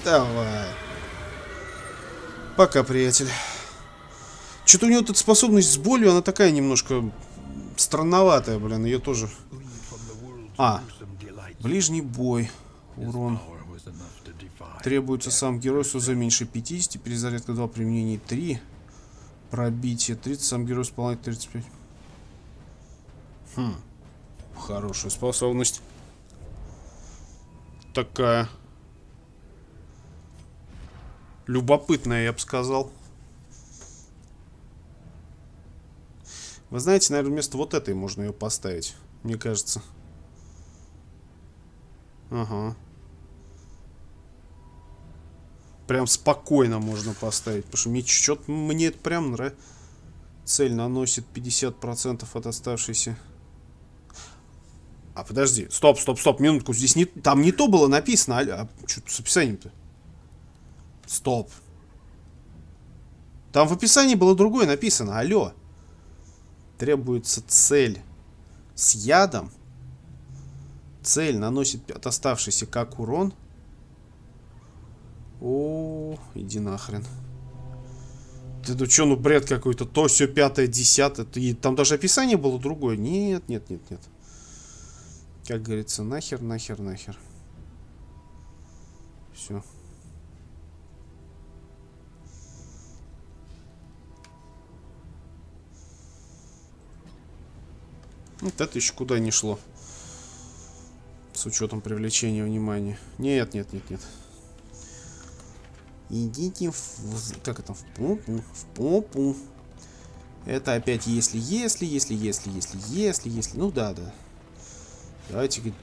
Давай. Пока, приятель. Что-то у него тут способность с болью, она такая немножко странноватая, блин, ее тоже. А, ближний бой. Урон. Требуется сам герой с УЗ меньше пятидесяти, перезарядка два, применение три, пробитие тридцать, сам герой исполняет тридцать пять. Хм, хорошая способность. Такая. Любопытная, я бы сказал. Вы знаете, наверное, вместо вот этой можно ее поставить, мне кажется. Ага. Прям спокойно можно поставить, потому что мне чуть-чуть, мне это прям нравится. Цель наносит пятьдесят процентов от оставшейся. А, подожди, стоп, стоп, стоп, минутку, здесь не, там не то было написано, а, а что с описанием-то? Стоп. Там в описании было другое написано, алло. Требуется цель с ядом. Цель наносит от оставшейся как урон. О, иди нахрен. Ты тут что, ну бред какой-то. То, все, пятое, десятое. И там даже описание было другое. Нет, нет, нет, нет. Как говорится, нахер, нахер, нахер. Все. Вот это еще куда не шло. С учетом привлечения внимания. Нет, нет, нет, нет. Идите в... Как это? В попу. В попу. Это опять если, если, если, если, если, если, если. Ну да, да. Давайте...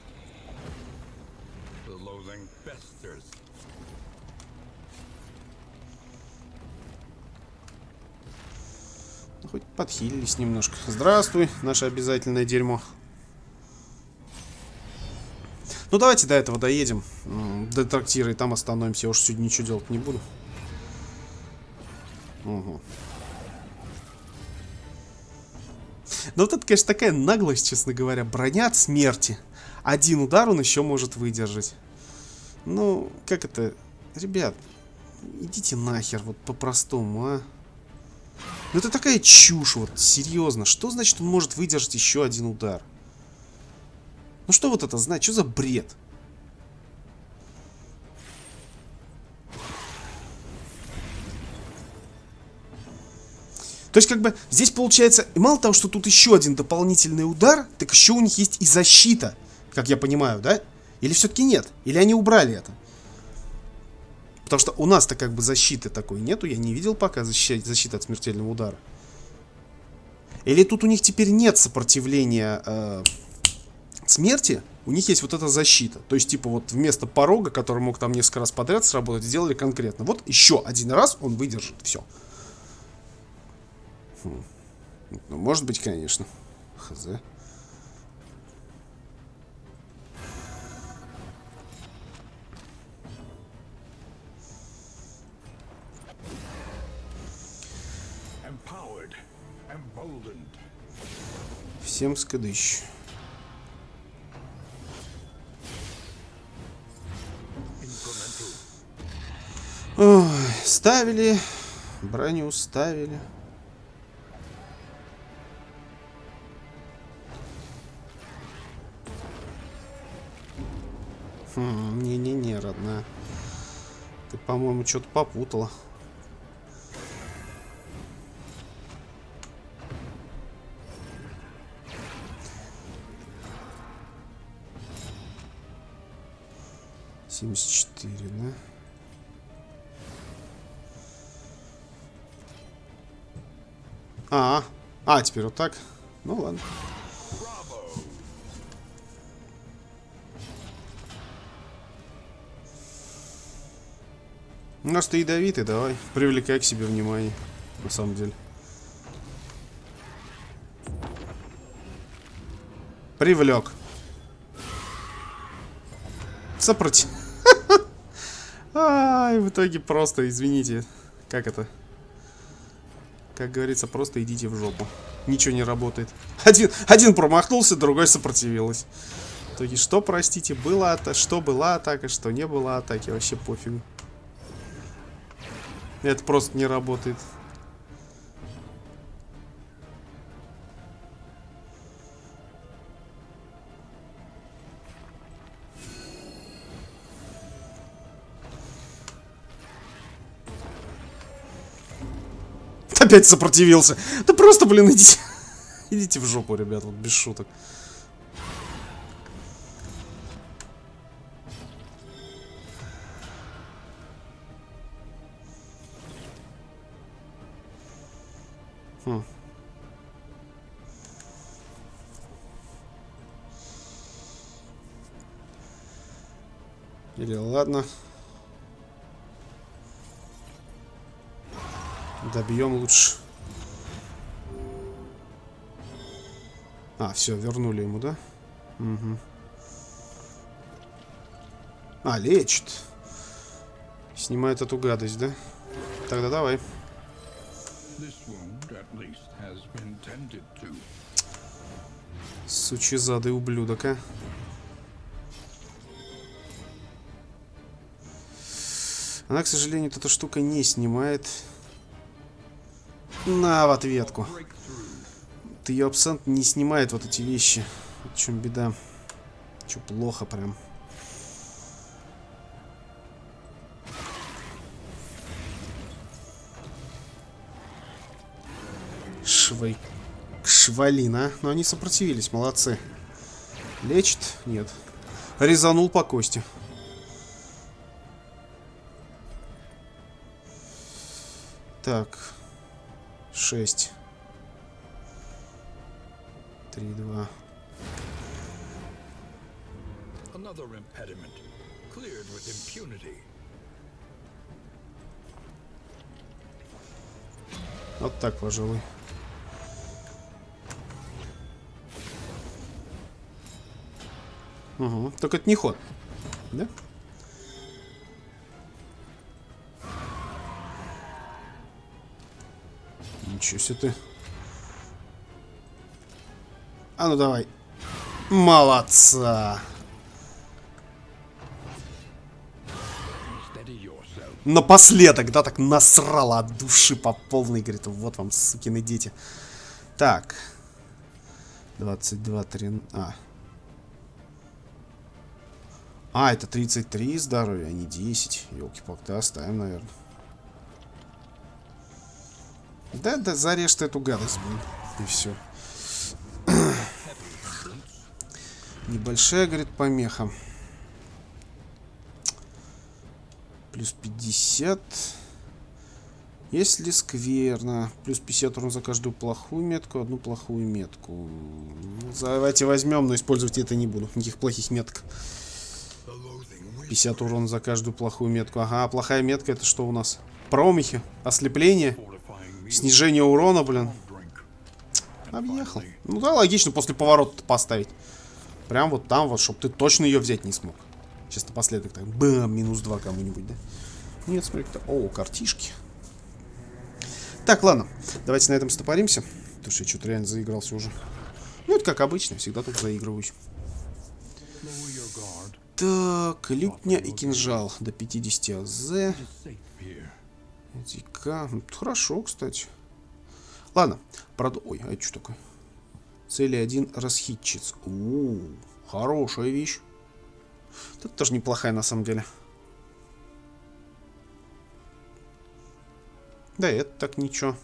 Ну, хоть подхилились немножко. Здравствуй, наше обязательное дерьмо. Ну давайте до этого доедем, до трактира, и там остановимся. Я уж сегодня ничего делать не буду. Угу. Ну вот это, конечно, такая наглость, честно говоря. Броня от смерти. Один удар он еще может выдержать. Ну, как это? Ребят, идите нахер, вот по-простому, а. Ну это такая чушь, вот, серьезно. Что значит он может выдержать еще один удар? Ну что вот это значит? Что за бред? То есть как бы здесь получается, мало того, что тут еще один дополнительный удар, так еще у них есть и защита, как я понимаю, да? Или все-таки нет? Или они убрали это? Потому что у нас-то как бы защиты такой нету, я не видел пока защиты от смертельного удара. Или тут у них теперь нет сопротивления... Э смерти, у них есть вот эта защита. То есть, типа, вот вместо порога, который мог там несколько раз подряд сработать, сделали конкретно. Вот еще один раз он выдержит. Все. Хм. Ну, может быть, конечно. Хз. Всем скадыщ. Ой, ставили, броню ставили. Не-не-не, хм, родная. Ты, по-моему, что-то попутала. семьдесят четыре, да? А, а, теперь вот так. Ну ладно. У нас ты ядовитый, давай. Привлекай к себе внимание. На самом деле. Привлек. Сопротив. Ай, в итоге просто, извините. Как это? Как говорится, просто идите в жопу. Ничего не работает. Один, один промахнулся, другой сопротивился. В итоге, что, простите, была, что была атака, что не была атаки, вообще пофигу. Это просто не работает. Опять сопротивился. Да просто, блин, идите. Идите в жопу, ребят, вот без шуток. Хм. Или ладно. Добьем лучше. А, все, вернули ему, да? Угу. А, лечит. Снимает эту гадость, да? Тогда давай. Сучизадый ублюдок, а. Она, к сожалению, эта штука не снимает. На, в ответку. Ты ее абсент не снимает вот эти вещи. В чем беда? Че плохо прям. Швай... Швалина, а? Но они сопротивились, молодцы. Лечит? Нет. Резанул по кости. Так. шесть. три, два. Вот так, пожалуй. Угу. Только это не ход. Да? Ничего себе ты. А ну давай. Молодца. Напоследок, да, так насрала от души по полной. Говорит, вот вам, сукины дети. Так. двадцать два, тринадцать. А. А, это тридцать три здоровья, а не десять. Ёлки-палки, да, оставим, наверное. Да, да, зарежь ты эту гадость, блин. И все. Небольшая, говорит, помеха. Плюс пятьдесят. Если скверно. Плюс пятьдесят урон за каждую плохую метку, одну плохую метку. Давайте возьмем, но использовать это не буду. Никаких плохих меток. пятьдесят урон за каждую плохую метку. Ага, плохая метка это что у нас? Промахи, ослепление. Снижение урона, блин. Объехал. Ну да, логично, после поворота поставить. Прям вот там вот, чтобы ты точно ее взять не смог. Сейчас напоследок так, бам, минус два кому-нибудь, да? Нет, смотри-то. О, картишки. Так, ладно, давайте на этом стопоримся. Потому что я что-то реально заигрался уже. Ну, это как обычно, всегда тут заигрываюсь. Так, лютня и кинжал до пятидесяти АЗ. Дика. Хорошо, кстати. Ладно. Прод... Ой, а это что такое? Цели один расхитчиц. О, хорошая вещь. Тут тоже неплохая на самом деле. Да, это так ничего.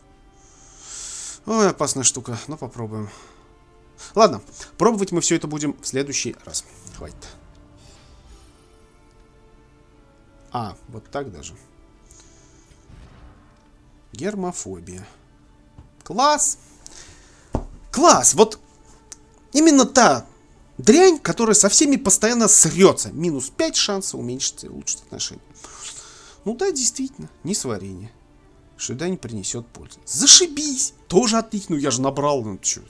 Ой, опасная штука. Но попробуем. Ладно. Пробовать мы все это будем в следующий раз. Хватит. А, вот так даже. Гермофобия. Класс! Класс! Вот именно та дрянь, которая со всеми постоянно срется. минус пять шансов уменьшить и улучшить отношения. Ну да, действительно, не сварение. Шеда не принесет пользы. Зашибись! Тоже отлично. Ну я же набрал. Ну, че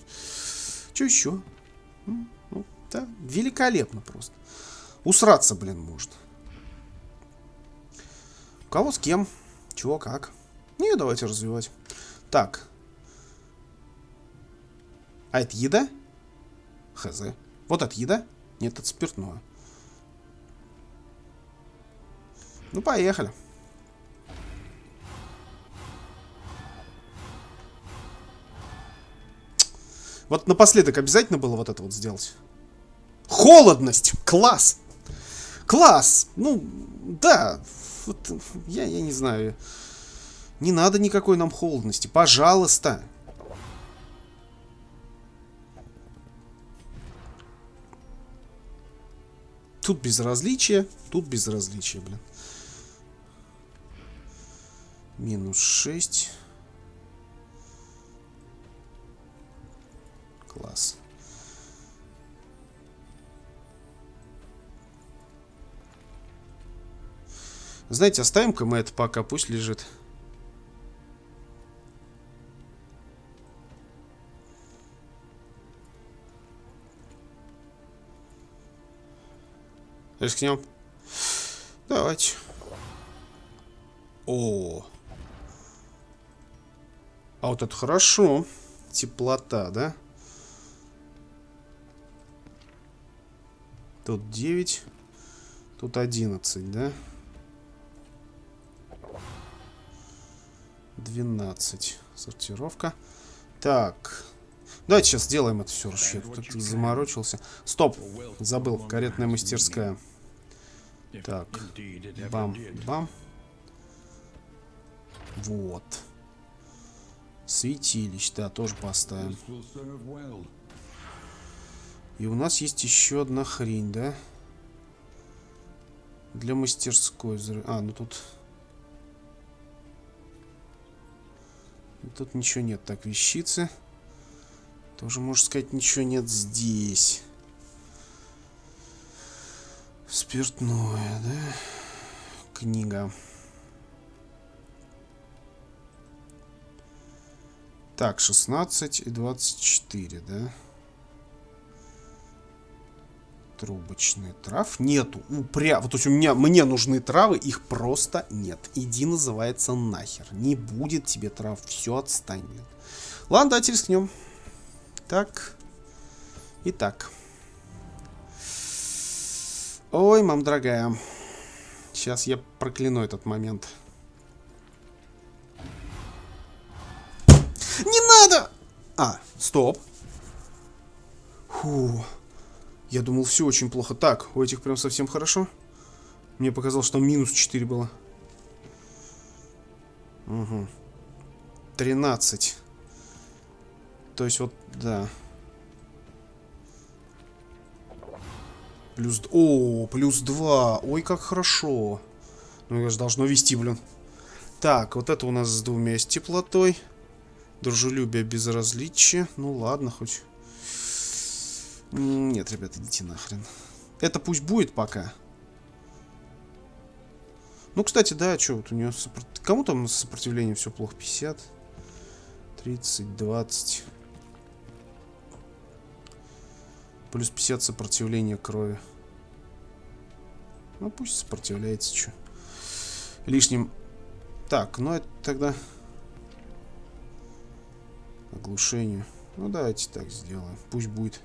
еще? Ну, да, великолепно просто. Усраться, блин, можно. У кого с кем? Чего, как? Не, давайте развивать. Так. А это еда? Хз. Вот это еда? Нет, это спиртное. Ну, поехали. Вот напоследок обязательно было вот это вот сделать. Холодность! Класс! Класс! Ну, да. Вот, я, я не знаю. Не надо никакой нам холодности. Пожалуйста. Тут безразличие. Тут безразличие, блин. Минус шесть. Класс. Знаете, оставим-ка мы это пока, пусть лежит. Рискнем. Давайте. О. А вот это хорошо. Теплота, да? Тут девять. Тут одиннадцать, да? двенадцать. Сортировка. Так. Давайте сейчас сделаем это все, расчет. Кто-то заморочился. Стоп! Забыл. Каретная мастерская. Так. Бам-бам. Вот. Святилище, да, тоже поставим. И у нас есть еще одна хрень, да? Для мастерской. А, ну тут... Тут ничего нет. Так, вещицы. Тоже, можно сказать, ничего нет здесь. Спиртное, да? Книга. Так, шестнадцать и двадцать четыре, да? Трубочные. Трав нету. Упря... Вот, то есть у меня, мне нужны травы, их просто нет. Иди, называется, нахер. Не будет тебе трав. Все, отстань. Ладно, давайте рискнем. Так. И так. Ой, мам дорогая. Сейчас я прокляну этот момент. Не надо! А, стоп. Фу. Я думал, все очень плохо. Так, у этих прям совсем хорошо. Мне показалось, что там минус четыре было. Угу. тринадцать. То есть вот, да. Плюс... О, плюс два. Ой, как хорошо. Ну, это же должно вести, блин. Так, вот это у нас с двумя, с теплотой. Дружелюбие, безразличие. Ну, ладно, хоть... Нет, ребята, идите нахрен. Это пусть будет пока. Ну, кстати, да, что вот у нее... Сопро... Кому там сопротивление все плохо? пятьдесят... тридцать, двадцать. Плюс пятьдесят сопротивления крови. Ну, пусть сопротивляется, что. Лишним. Так, ну это тогда... Оглушение. Ну, давайте так сделаем. Пусть будет.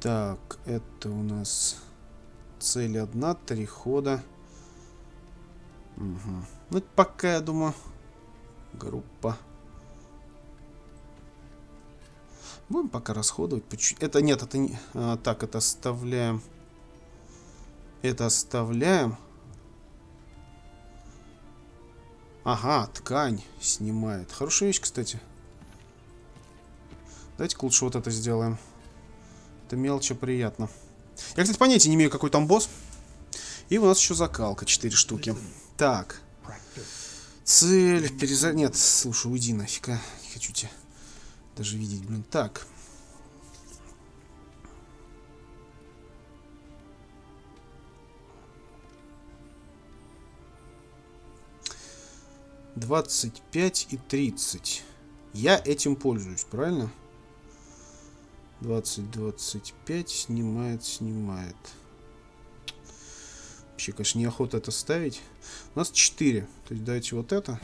Так, это у нас... Цель одна, три хода. Угу. Ну, это пока, я думаю, группа. Будем пока расходовать. Это нет, это не... А, так, это оставляем. Это оставляем. Ага, ткань снимает. Хорошая вещь, кстати. Давайте-ка лучше вот это сделаем. Это мелочи, приятно. Я, кстати, понятия не имею, какой там босс. И у нас еще закалка, четыре штуки. Так. Цель, переза... Нет, слушай, уйди нафиг, а. Не хочу тебя даже видеть, блин. Так. двадцать пять и тридцать. Я этим пользуюсь, правильно? двадцать, двадцать пять, снимает, снимает. Вообще, конечно, неохота это ставить. У нас четыре. То есть давайте вот это.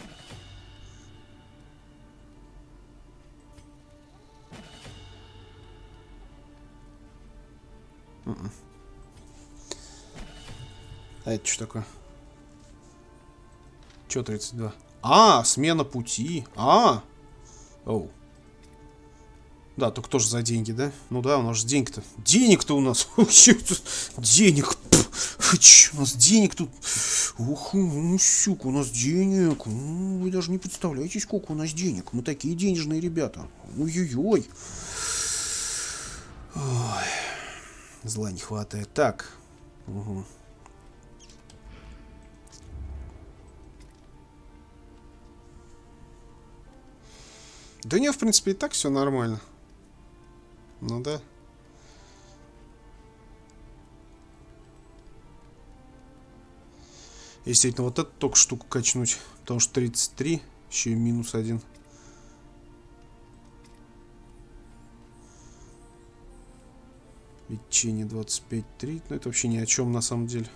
Uh-uh. А это что такое? Че тридцать два? А, смена пути. А, Оу. Да, только тоже за деньги, да? Ну да, у нас же деньги-то. Денег-то у нас. Денег. У нас денег тут. Ух, сюк, у нас денег. Вы даже не представляете, сколько у нас денег. Мы такие денежные ребята. Ой-ой-ой. Зла не хватает. Так. Угу. Да не, в принципе, и так все нормально. Ну да. Естественно, вот эту только штуку качнуть. Потому что тридцать три, еще и минус один. Печенье двадцать пять три. Ну это вообще ни о чем на самом деле.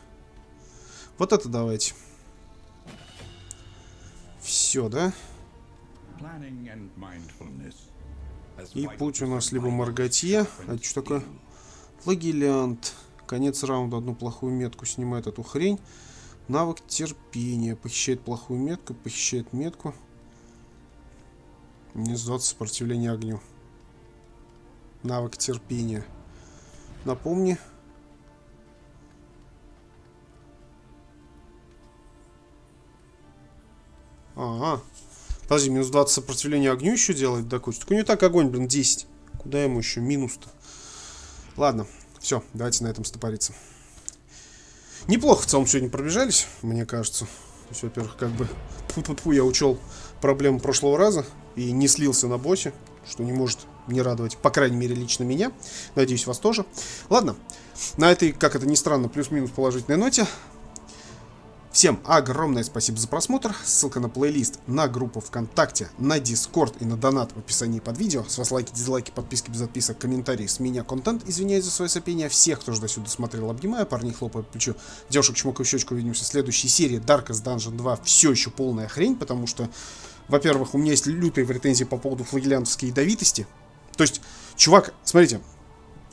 Вот это давайте. Все, да? И путь у нас либо Марготье, а что такое? Флагелянт. Конец раунда, одну плохую метку снимает эту хрень. Навык терпения. Похищает плохую метку, похищает метку. Не сдаться сопротивление огню. Навык терпения. Напомни. Ага. Подожди, минус двадцать сопротивления огню еще делает, да, куча. Так у нее так огонь, блин, десять. Куда ему еще минус-то? Ладно, все, давайте на этом стопориться. Неплохо в целом сегодня пробежались, мне кажется. То есть, во-первых, как бы... Фу-фу-фу, я учел проблему прошлого раза и не слился на боссе, что не может не радовать, по крайней мере, лично меня. Надеюсь, вас тоже. Ладно, на этой, как это ни странно, плюс-минус положительной ноте... Всем огромное спасибо за просмотр, ссылка на плейлист, на группу ВКонтакте, на Дискорд и на донат в описании под видео. С вас лайки, дизлайки, подписки без отписок, комментарии, с меня контент, извиняюсь за свое сопение. Всех, кто же до сюда смотрел, обнимаю, парней хлопаю по плечу, девушек чмокаю в щечку, увидимся в следующей серии Darkest Dungeon два, все еще полная хрень, потому что, во-первых, у меня есть лютые претензии по поводу флагелянтовской ядовитости. То есть, чувак, смотрите,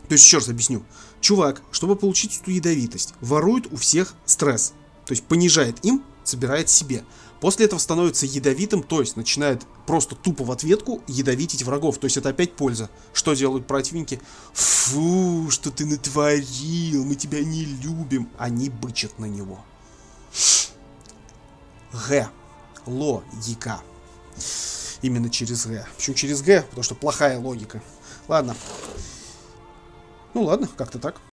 то есть еще раз объясню, чувак, чтобы получить эту ядовитость, ворует у всех стресс. То есть понижает им, собирает себе. После этого становится ядовитым, то есть начинает просто тупо в ответку ядовитить врагов. То есть это опять польза. Что делают противники? Фу, что ты натворил, мы тебя не любим. Они бычат на него. Г. Логика. Именно через Г. Почему через Г? Потому что плохая логика. Ладно. Ну ладно, как-то так.